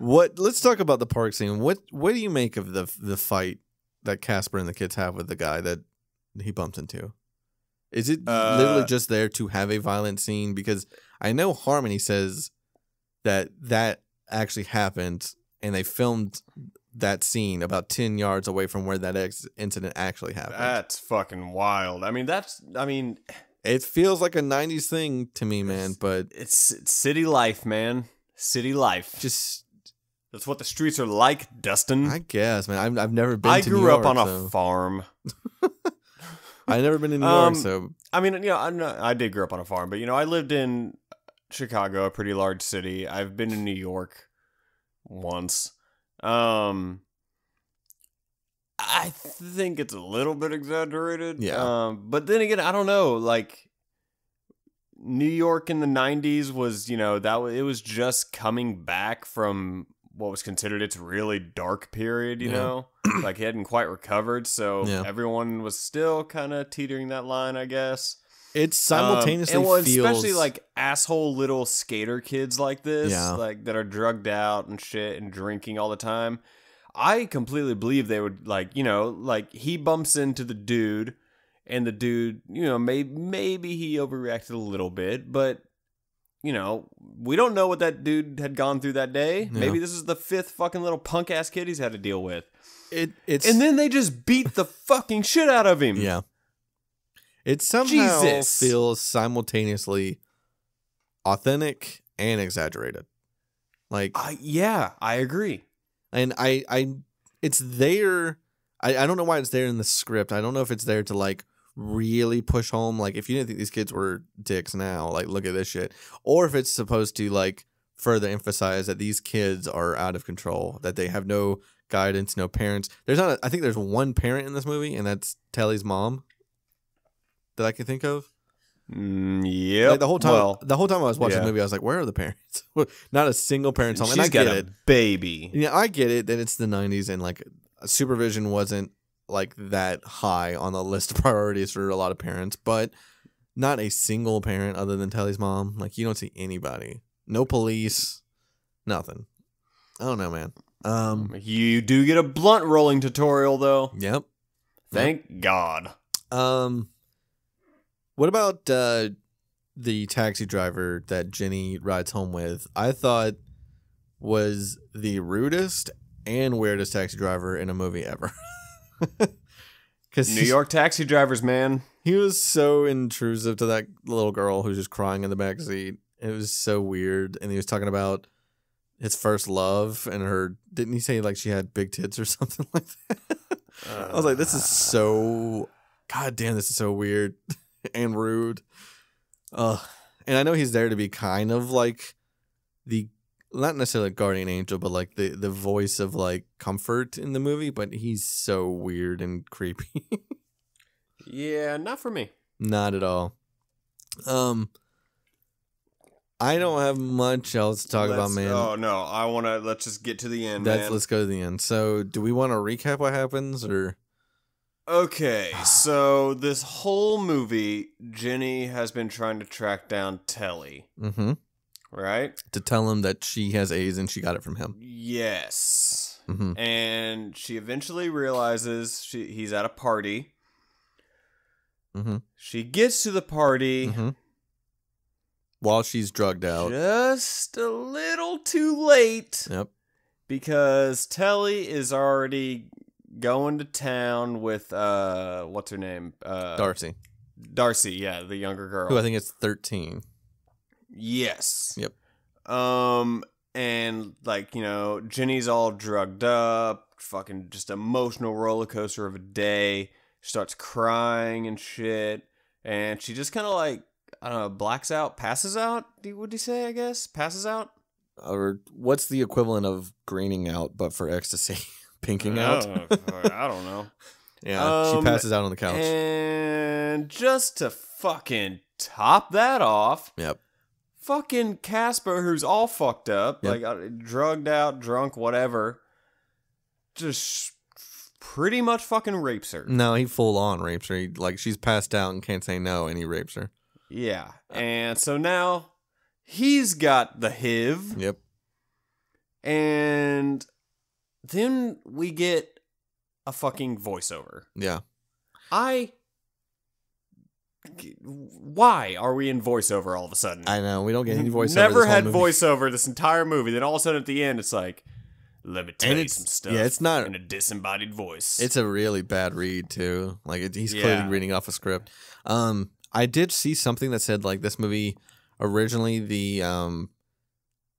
What? Let's talk about the park scene. What? What do you make of the the fight that Casper and the kids have with the guy that he bumps into? Is it uh, literally just there to have a violent scene? Because I know Harmony says that that actually happened, and they filmed that scene about ten yards away from where that ex incident actually happened. That's fucking wild. I mean, that's. I mean, it feels like a nineties thing to me, man. But it's, it's city life, man. City life. Just. That's what the streets are like, Dustin. I guess, man. I've, I've never been I to New York. I grew up on so. a farm. I've never been in New um, York, so... I mean, you know, I'm not, I did grow up on a farm, but, you know, I lived in Chicago, a pretty large city. I've been to New York once. Um, I think it's a little bit exaggerated. Yeah. Um, but then again, I don't know, like... New York in the nineties was, you know, that it was just coming back from what was considered its really dark period, you yeah. know, like it hadn't quite recovered. So yeah. everyone was still kind of teetering that line, I guess. It's simultaneously um, and, well, feels... especially like asshole little skater kids like this, yeah. like that are drugged out and shit and drinking all the time. I completely believe they would like, you know, like he bumps into the dude. And the dude, you know, may, maybe he overreacted a little bit, but, you know, we don't know what that dude had gone through that day. Yeah. Maybe this is the fifth fucking little punk-ass kid he's had to deal with. It, it's And then they just beat the fucking shit out of him. Yeah. It somehow Jesus. feels simultaneously authentic and exaggerated. Like, uh, yeah, I agree. And I, I, it's there... I, I don't know why it's there in the script. I don't know if it's there to like really push home, like, if you didn't think these kids were dicks now, like, look at this shit. Or if it's supposed to like further emphasize that these kids are out of control, that they have no guidance, no parents. There's not a, I think there's one parent in this movie, and that's Telly's mom that I can think of. Mm, yeah, like the whole time, well, the whole time I was watching yeah. the movie, I was like, "Where are the parents? Not a single parent's home." And I get got a it, baby. Yeah, I get it that it's the nineties and like supervision wasn't like that high on the list of priorities for a lot of parents. But not a single parent other than Telly's mom. Like, you don't see anybody, no police, nothing. I don't know, man. Um, you do get a blunt rolling tutorial though. Yep. Thank yep. God. Um. What about uh, the taxi driver that Jenny rides home with? I thought was the rudest and weirdest taxi driver in a movie ever. New York taxi drivers, man. He was so intrusive to that little girl who's just crying in the backseat. It was so weird. And he was talking about his first love and her... Didn't he say like she had big tits or something like that? Uh, I was like, this is so... God damn, this is so weird. And rude. Uh, and I know he's there to be kind of like the, not necessarily guardian angel, but like the, the voice of like comfort in the movie, but he's so weird and creepy. Yeah, not for me. Not at all. Um, I don't have much else to talk let's, about, man. Oh, no. I want to, let's just get to the end, That's, man. Let's go to the end. So do we want to recap what happens or... Okay, so this whole movie, Jenny has been trying to track down Telly, mm-hmm. right? To tell him that she has AIDS and she got it from him. Yes. Mm-hmm. And she eventually realizes she, he's at a party. Mm-hmm. She gets to the party. Mm-hmm. While she's drugged out. Just a little too late. Yep. Because Telly is already... going to town with, uh, what's her name? Uh, Darcy. Darcy, yeah, the younger girl. Who I think is thirteen. Yes. Yep. Um, and, like, you know, Jenny's all drugged up, fucking just emotional roller coaster of a day. She starts crying and shit. And she just kind of, like, I don't know, blacks out, passes out, would you say, I guess? Passes out? Or what's the equivalent of greening out, but for ecstasy? Pinking out. I don't know. Yeah, um, she passes out on the couch. And just to fucking top that off, yep. fucking Casper, who's all fucked up, yep. like uh, drugged out, drunk, whatever, just pretty much fucking rapes her. No, he full on rapes her. He, like, she's passed out and can't say no, and he rapes her. Yeah, uh, and so now he's got the H I V. Yep. And... then we get a fucking voiceover. Yeah. I... Why are we in voiceover all of a sudden? I know. We don't get any voiceover. Never had voiceover this entire movie. Then all of a sudden at the end, it's like, let me tell you some stuff. Yeah, it's not... in a disembodied voice. It's a really bad read, too. Like, it, he's clearly yeah. reading off a script. Um, I did see something that said, like, this movie, originally the... um.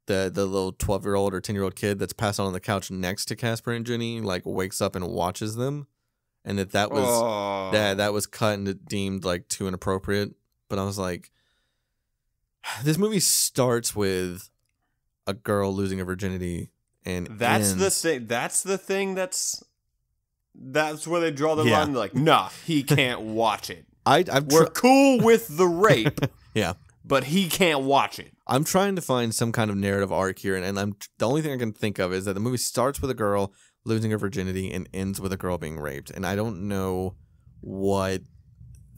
The, the little twelve-year-old or ten-year-old kid that's passed out on the couch next to Casper and Jenny, like, wakes up and watches them. And that that was, oh. that, that was cut and it deemed, like, too inappropriate. But I was like, this movie starts with a girl losing her virginity. And that's ends. the thing. That's the thing that's, that's where they draw the yeah. line. They're like, nah, he can't watch it. I, I've We're cool with the rape. yeah. But he can't watch it. I'm trying to find some kind of narrative arc here, and, and I'm the only thing I can think of is that the movie starts with a girl losing her virginity and ends with a girl being raped, and I don't know what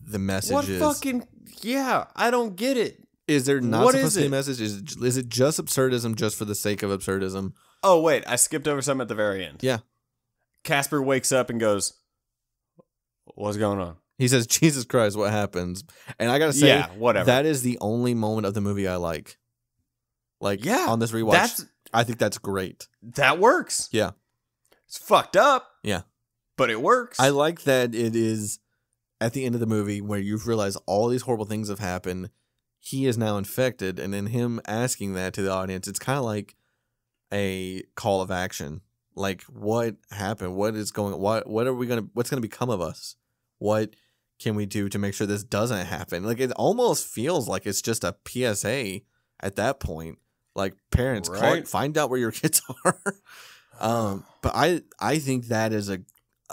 the message what is. What fucking... Yeah, I don't get it. Is there not what supposed to be a message? Is, is it just absurdism just for the sake of absurdism? Oh, wait, I skipped over something at the very end. Yeah. Casper wakes up and goes, what's going on? He says, Jesus Christ, what happens? And I gotta say, yeah, whatever. That is the only moment of the movie I like. Like, yeah, on this rewatch, that's, I think that's great. That works. Yeah. It's fucked up. Yeah. But it works. I like that it is at the end of the movie where you've realized all these horrible things have happened. He is now infected. And then him asking that to the audience, it's kind of like a call of action. Like, what happened? What is going? What what are we gonna? What's gonna become of us? What can we do to make sure this doesn't happen? Like, it almost feels like it's just a P S A at that point. Like, parents, right. call it, find out where your kids are. um, but I I think that is a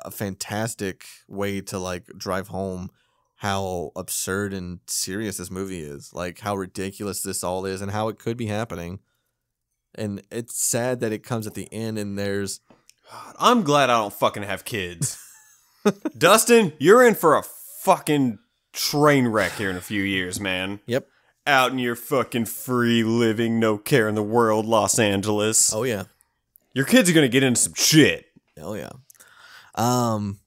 a fantastic way to like drive home how absurd and serious this movie is, like how ridiculous this all is and how it could be happening. And it's sad that it comes at the end and there's... I'm glad I don't fucking have kids. Dustin, you're in for a fucking train wreck here in a few years, man. Yep. Out in your fucking free living, no care in the world, Los Angeles. Oh, yeah. Your kids are going to get into some shit. Oh, yeah. Um...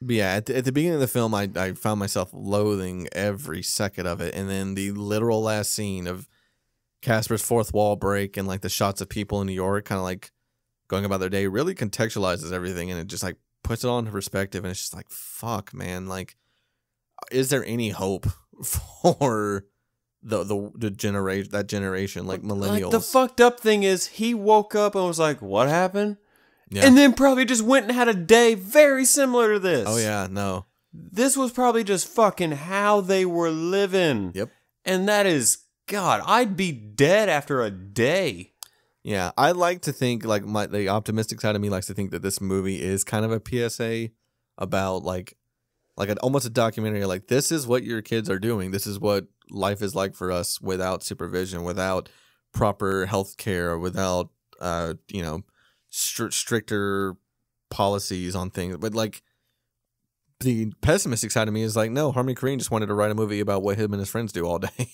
But yeah, at the, at the beginning of the film, I, I found myself loathing every second of it. And then the literal last scene of Casper's fourth wall break and like the shots of people in New York kind of like going about their day really contextualizes everything. And it just like puts it all into perspective. And it's just like, fuck, man. Like, is there any hope for the the, the generation, that generation, like millennials? Like, the fucked up thing is he woke up and was like, what happened? Yeah. And then probably just went and had a day very similar to this. Oh, yeah, no. This was probably just fucking how they were living. Yep. And that is, God, I'd be dead after a day. Yeah, I like to think, like, my the optimistic side of me likes to think that this movie is kind of a P S A about, like, like an, almost a documentary. Like, this is what your kids are doing. This is what life is like for us without supervision, without proper health care, without, uh, you know... Str stricter policies on things. But like the pessimistic side of me is like, no, Harmony Korine just wanted to write a movie about what him and his friends do all day.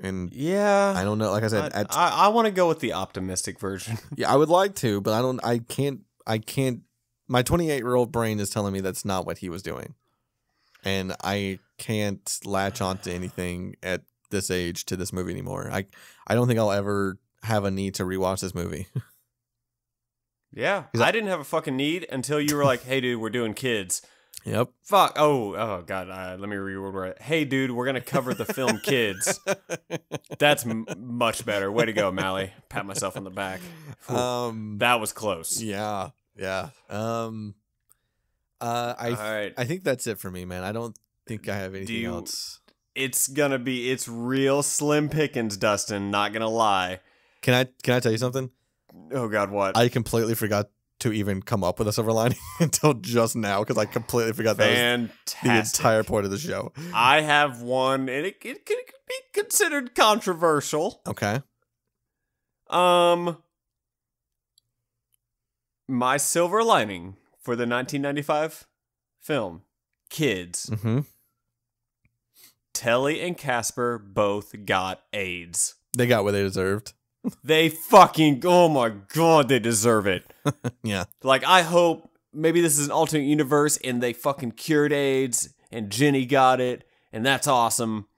And yeah, I don't know. Like I said, I, at, I, I want to go with the optimistic version. Yeah, I would like to, but I don't. I can't. I can't. My twenty-eight year old brain is telling me that's not what he was doing, and I can't latch onto anything at this age to this movie anymore. I I don't think I'll ever have a need to rewatch this movie. Yeah, I, I didn't have a fucking need until you were like, "Hey, dude, we're doing Kids." Yep. Fuck. Oh, oh, God. Uh, let me reword it. Hey, dude, we're gonna cover the film Kids. That's m much better. Way to go, Mallie. Pat myself on the back. Ooh, um, that was close. Yeah, yeah. Um, uh, I, right. I think that's it for me, man. I don't think I have anything you, else. It's gonna be. It's real slim pickings, Dustin. Not gonna lie. Can I can I tell you something? Oh, God, what? I completely forgot to even come up with a silver lining until just now, because I completely forgot that Fantastic. was the entire point of the show. I have one, and it, it could be considered controversial. Okay. Um, my silver lining for the nineteen ninety-five film, Kids. Mm-hmm. Telly and Casper both got AIDS. They got what they deserved. They fucking, oh my God, they deserve it. Yeah. Like, I hope maybe this is an alternate universe and they fucking cured AIDS and Jenny got it and that's awesome.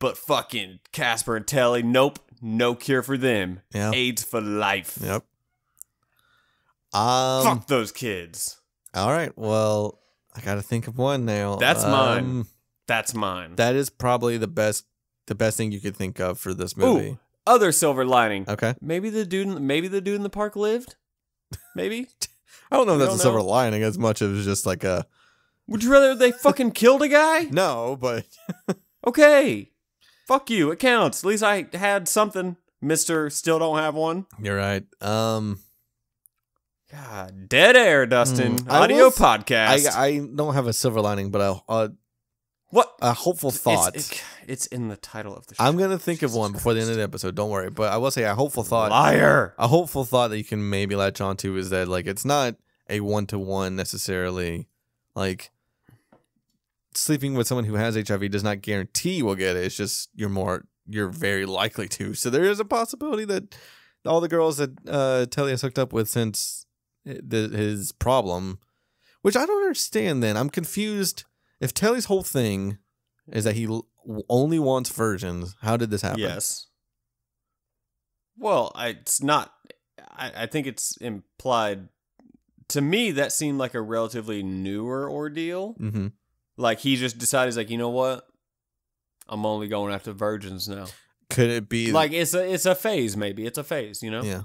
But fucking Casper and Telly, nope, no cure for them. Yep. AIDS for life. Yep. Um, Fuck those kids. All right, well, I got to think of one now. That's um, mine. That's mine. That is probably the best, the best thing you could think of for this movie. Ooh. Other silver lining. Okay. Maybe the dude. Maybe the dude in the park lived. Maybe. I don't know if that's a silver lining as much as just like a. Would you rather they fucking killed a guy? No, but. Okay. Fuck you. It counts. At least I had something. Mister Still don't have one. You're right. Um. God, dead air, Dustin. Mm, Audio I was, podcast. I I don't have a silver lining, but I. Uh, What a hopeful thought! It's, it, it's in the title of the show. I'm gonna think Jesus of one before Christ. the end of the episode. Don't worry, but I will say a hopeful thought. Liar! A hopeful thought that you can maybe latch onto is that like it's not a one to one necessarily. Like sleeping with someone who has H I V does not guarantee you will get it. It's just you're more you're very likely to. So there is a possibility that all the girls that uh, Telly has hooked up with since the, his problem, which I don't understand. Then I'm confused. If Telly's whole thing is that he l only wants virgins, how did this happen? Yes. Well, I, it's not... I, I think it's implied... To me, that seemed like a relatively newer ordeal. Mm-hmm. Like, he just decided, like, you know what? I'm only going after virgins now. Could it be... Like, it's a, it's a phase, maybe. It's a phase, you know? Yeah.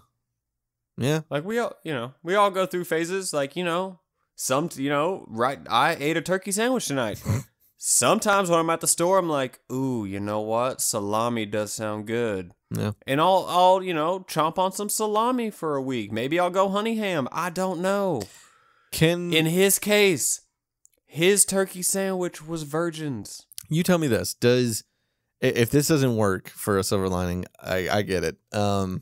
Yeah. Like, we all, you know, we all go through phases. Like, you know, some, you know, right. I ate a turkey sandwich tonight. Sometimes when I'm at the store, I'm like, ooh, you know what? Salami does sound good. Yeah. And I'll, I'll, you know, chomp on some salami for a week. Maybe I'll go honey ham. I don't know. Can In his case, his turkey sandwich was virgins. You tell me this. Does, if this doesn't work for a silver lining, I, I get it. Um,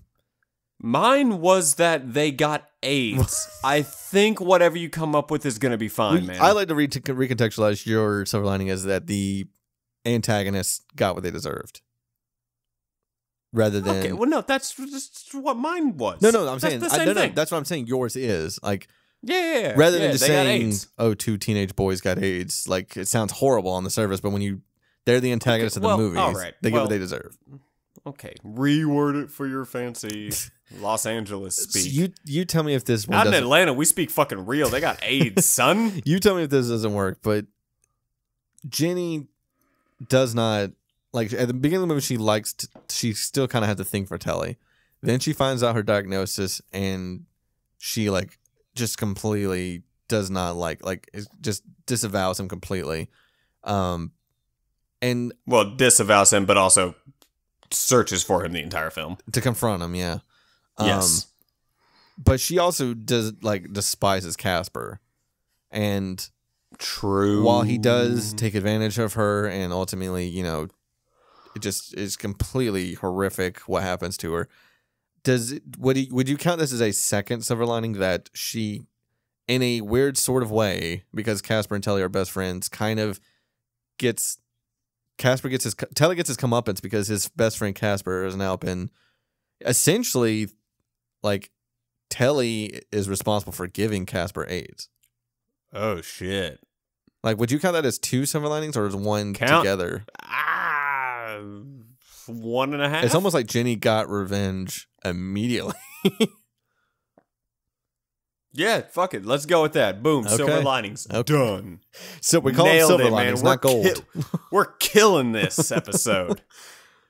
Mine was that they got AIDS. I think whatever you come up with is going to be fine, man. I like to re recontextualize your silver lining as that the antagonist got what they deserved. Rather than... Okay, well, no, that's just what mine was. No, no, I'm that's saying... The same I, no, no, thing. That's what I'm saying yours is. Like, yeah, yeah, yeah. Rather yeah, than just saying, oh, two teenage boys got AIDS, like, it sounds horrible on the surface, but when you... They're the antagonists okay, well, of the movie. Right. They well, get what they deserve. Okay, reword it for your fancy Los Angeles speak. So you you tell me if this one Out doesn't... in Atlanta, we speak fucking real. They got AIDS, son. You tell me if this doesn't work, but Jenny does not... Like, at the beginning of the movie, she likes... To, she still kind of has a thing for Telly. Then she finds out her diagnosis, and she, like, just completely does not like... Like, just disavows him completely. Um... And well, disavows him, but also searches for him the entire film to confront him. Yeah, um, yes. But she also does like despises Casper, and true. While he does take advantage of her, and ultimately, you know, it just is completely horrific what happens to her. Does it, would he, would you count this as a second silver lining that she, in a weird sort of way, because Casper and Telly are best friends, kind of gets. Casper gets his Telly gets his comeuppance because his best friend Casper has now been essentially like Telly is responsible for giving Casper AIDS. Oh shit! Like, would you count that as two silver linings or as one count, together? Ah, one and a half. It's almost like Jenny got revenge immediately. Yeah, fuck it. Let's go with that. Boom. Okay. Silver linings. Okay. Done. So we call Nailed it silver it, linings, man. Not gold. Ki we're killing this episode.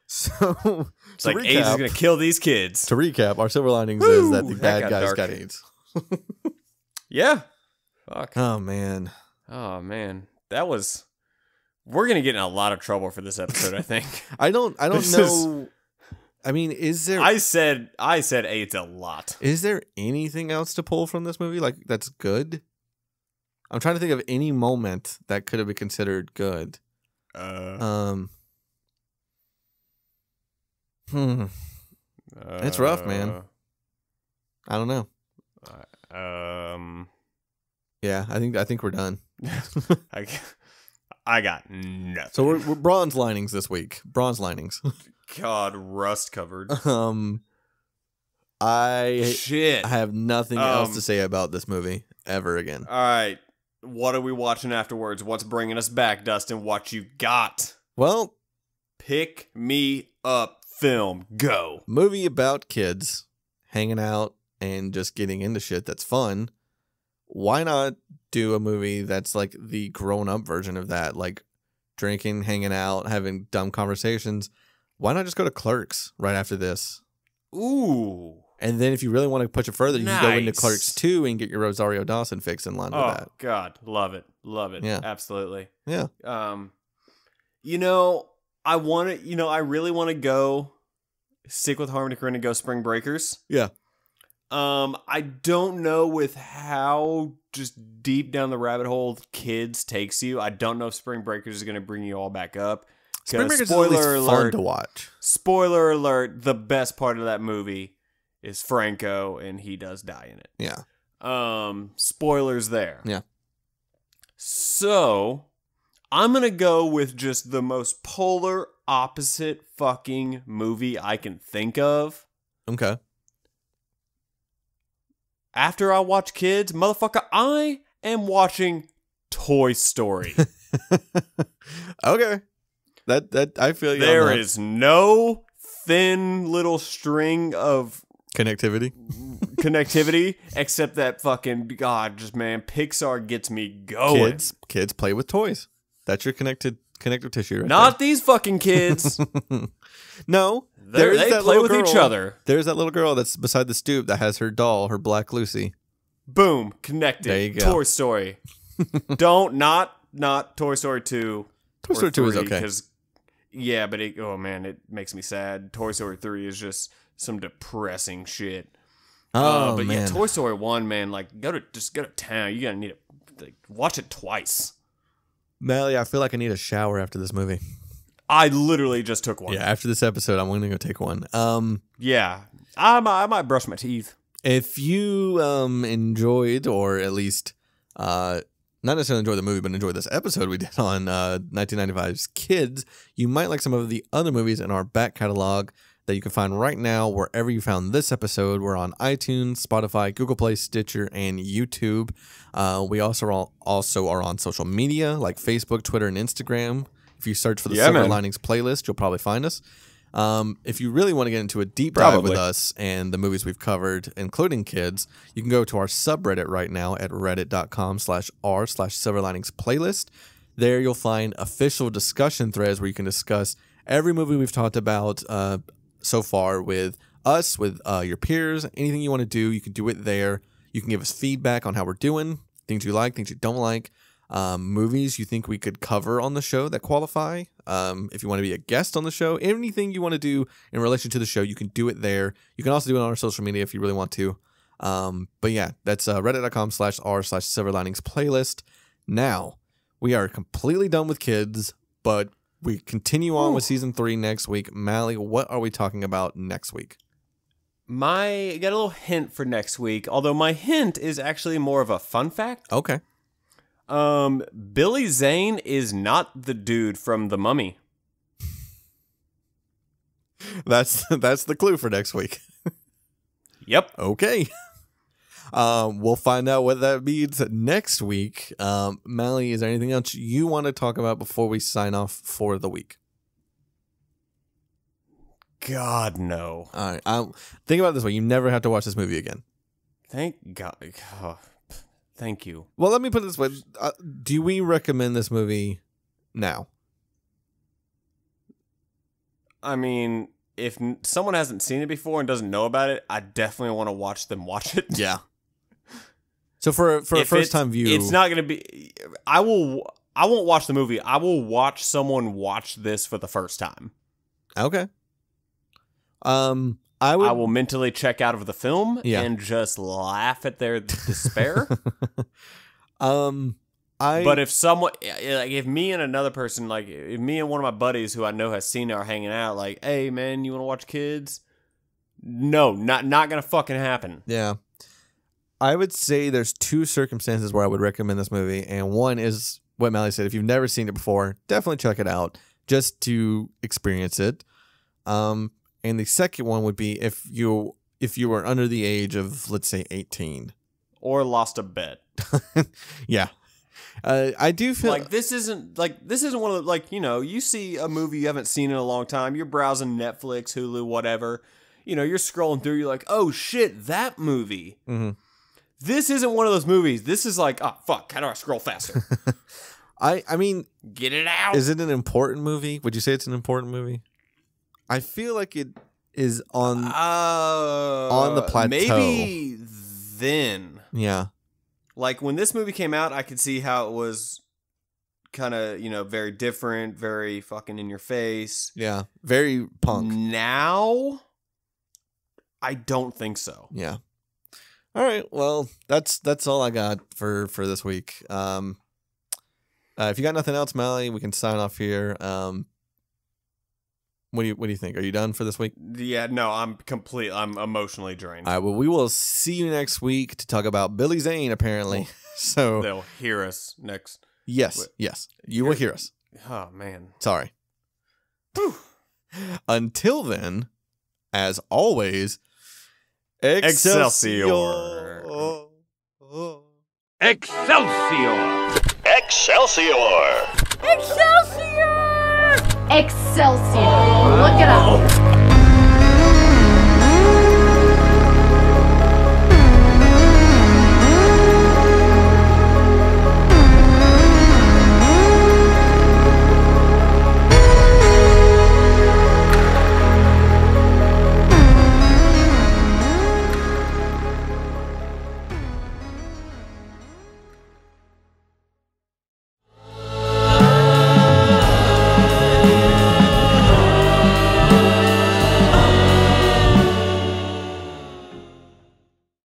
So it's like recap, AIDS is gonna kill these kids. To recap, our silver linings Woo! Is that the bad that got guys dark. Got AIDS. Yeah. Fuck. Oh man. Oh man. That was. We're gonna get in a lot of trouble for this episode. I think. I don't. I don't this know. Is... I mean, is there... I said I said AIDS a lot. Is there anything else to pull from this movie like that's good? I'm trying to think of any moment that could have been considered good. Uh, um, hmm. Uh, it's rough, man. I don't know. Uh, um. Yeah, I think I think we're done. I, I got nothing. So we're, we're bronze linings this week. Bronze linings. God, rust covered. Um, I shit. I have nothing um, else to say about this movie ever again. All right, what are we watching afterwards? What's bringing us back, Dustin? What you got? Well, pick me up, film. Go. Movie about kids hanging out and just getting into shit that's fun. Why not do a movie that's like the grown-up version of that, like drinking, hanging out, having dumb conversations. Why not just go to Clerks right after this? Ooh. And then if you really want to push it further, you nice. Can go into Clerks two and get your Rosario Dawson fix in line oh, with that. Oh, God. Love it. Love it. Yeah. Absolutely. Yeah. Um, you know, I want to, you know, I really want to go stick with Harmony Korine and go Spring Breakers. Yeah. Um, I don't know with how just deep down the rabbit hole Kids takes you. I don't know if Spring Breakers is going to bring you all back up. Spring Breakers spoiler is at least alert, fun to watch. Spoiler alert, the best part of that movie is Franco, and he does die in it. Yeah. Um, spoilers there. Yeah. So, I'm going to go with just the most polar opposite fucking movie I can think of. Okay. After I watch Kids, motherfucker, I am watching Toy Story. Okay. That that I feel you there on that. Is no thin little string of connectivity, connectivity except that fucking God, just man, Pixar gets me going. Kids, kids play with toys. That's your connected connective tissue, right? Not there. These fucking kids. No, there they that play with girl. each other. There's that little girl that's beside the stoop that has her doll, her black Lucy. Boom, connected. There you go. Toy Story. Don't not not Toy Story two. Toy Story two is okay. Yeah, but it, oh man, it makes me sad. Toy Story three is just some depressing shit. Oh, uh, but man. yeah, Toy Story one, man, like go to just go to town. You gotta need to like, watch it twice. Mallie, I feel like I need a shower after this movie. I literally just took one. Yeah, after this episode, I'm going to go take one. Um, yeah, I might, I might brush my teeth. If you um, enjoyed, or at least uh, not necessarily enjoyed the movie, but enjoyed this episode we did on uh, nineteen ninety-five's Kids, you might like some of the other movies in our back catalog that you can find right now wherever you found this episode. We're on iTunes, Spotify, Google Play, Stitcher, and YouTube. Uh, we also are, also are on social media like Facebook, Twitter, and Instagram. If you search for the yeah, Silver man. Linings Playlist, you'll probably find us. Um, if you really want to get into a deep dive probably. with us and the movies we've covered, including Kids, you can go to our subreddit right now at reddit.com slash r slash Silver Linings Playlist. There you'll find official discussion threads where you can discuss every movie we've talked about uh, so far with us, with uh, your peers. Anything you want to do, you can do it there. You can give us feedback on how we're doing, things you like, things you don't like. Um, movies you think we could cover on the show that qualify. Um, if you want to be a guest on the show, anything you want to do in relation to the show, you can do it there. You can also do it on our social media if you really want to. Um, but yeah, that's uh, reddit.com slash r slash Silver Linings Playlist. Now, we are completely done with Kids, but we continue on Ooh. with season three next week. Mallie, what are we talking about next week? My got a little hint for next week, although my hint is actually more of a fun fact. Okay. Um, Billy Zane is not the dude from The Mummy. That's that's the clue for next week. Yep. Okay. Um, we'll find out what that means next week. Um, Mallie, is there anything else you want to talk about before we sign off for the week? God, no. All right. I'll, think about it this way: you never have to watch this movie again. Thank God. Oh. Thank you. Well, let me put it this way. Uh, do we recommend this movie now? I mean, if n someone hasn't seen it before and doesn't know about it, I definitely want to watch them watch it. Yeah. So for for if a first-time view, it's not going to be I will I won't watch the movie. I will watch someone watch this for the first time. Okay. Um I, would, I will mentally check out of the film yeah. and just laugh at their despair. um, I. But if someone, like, if me and another person, like, if me and one of my buddies who I know has seen it are hanging out, like, hey man, you want to watch Kids? No, not not gonna fucking happen. Yeah, I would say there's two circumstances where I would recommend this movie, and one is what Mallie said: if you've never seen it before, definitely check it out just to experience it. Um. And the second one would be if you if you were under the age of, let's say, eighteen, or lost a bet. Yeah, uh, I do feel like this isn't like this isn't one of the, like you know you see a movie you haven't seen in a long time. You're browsing Netflix, Hulu, whatever. You know, you're scrolling through. You're like, oh shit, that movie. Mm-hmm. This isn't one of those movies. This is like, oh fuck, how do I scroll faster? I I mean, get it out. Is it an important movie? Would you say it's an important movie? I feel like it is on uh, on the plateau. Maybe then. Yeah. Like, when this movie came out, I could see how it was kind of, you know, very different, very fucking in your face. Yeah, very punk. Now, I don't think so. Yeah. All right, well, that's that's all I got for, for this week. Um, uh, if you got nothing else, Mallie, we can sign off here. Um What do you What do you think? Are you done for this week? Yeah, no, I'm complete. I'm emotionally drained. All right, well, we will see you next week to talk about Billy Zane. Apparently, so they'll hear us next. Yes, what? yes, you hear will hear us. Oh man, sorry. Whew. Until then, as always, Excelsior! Excelsior! Excelsior! Excelsior! Excelsior! Excelsior! Look it up.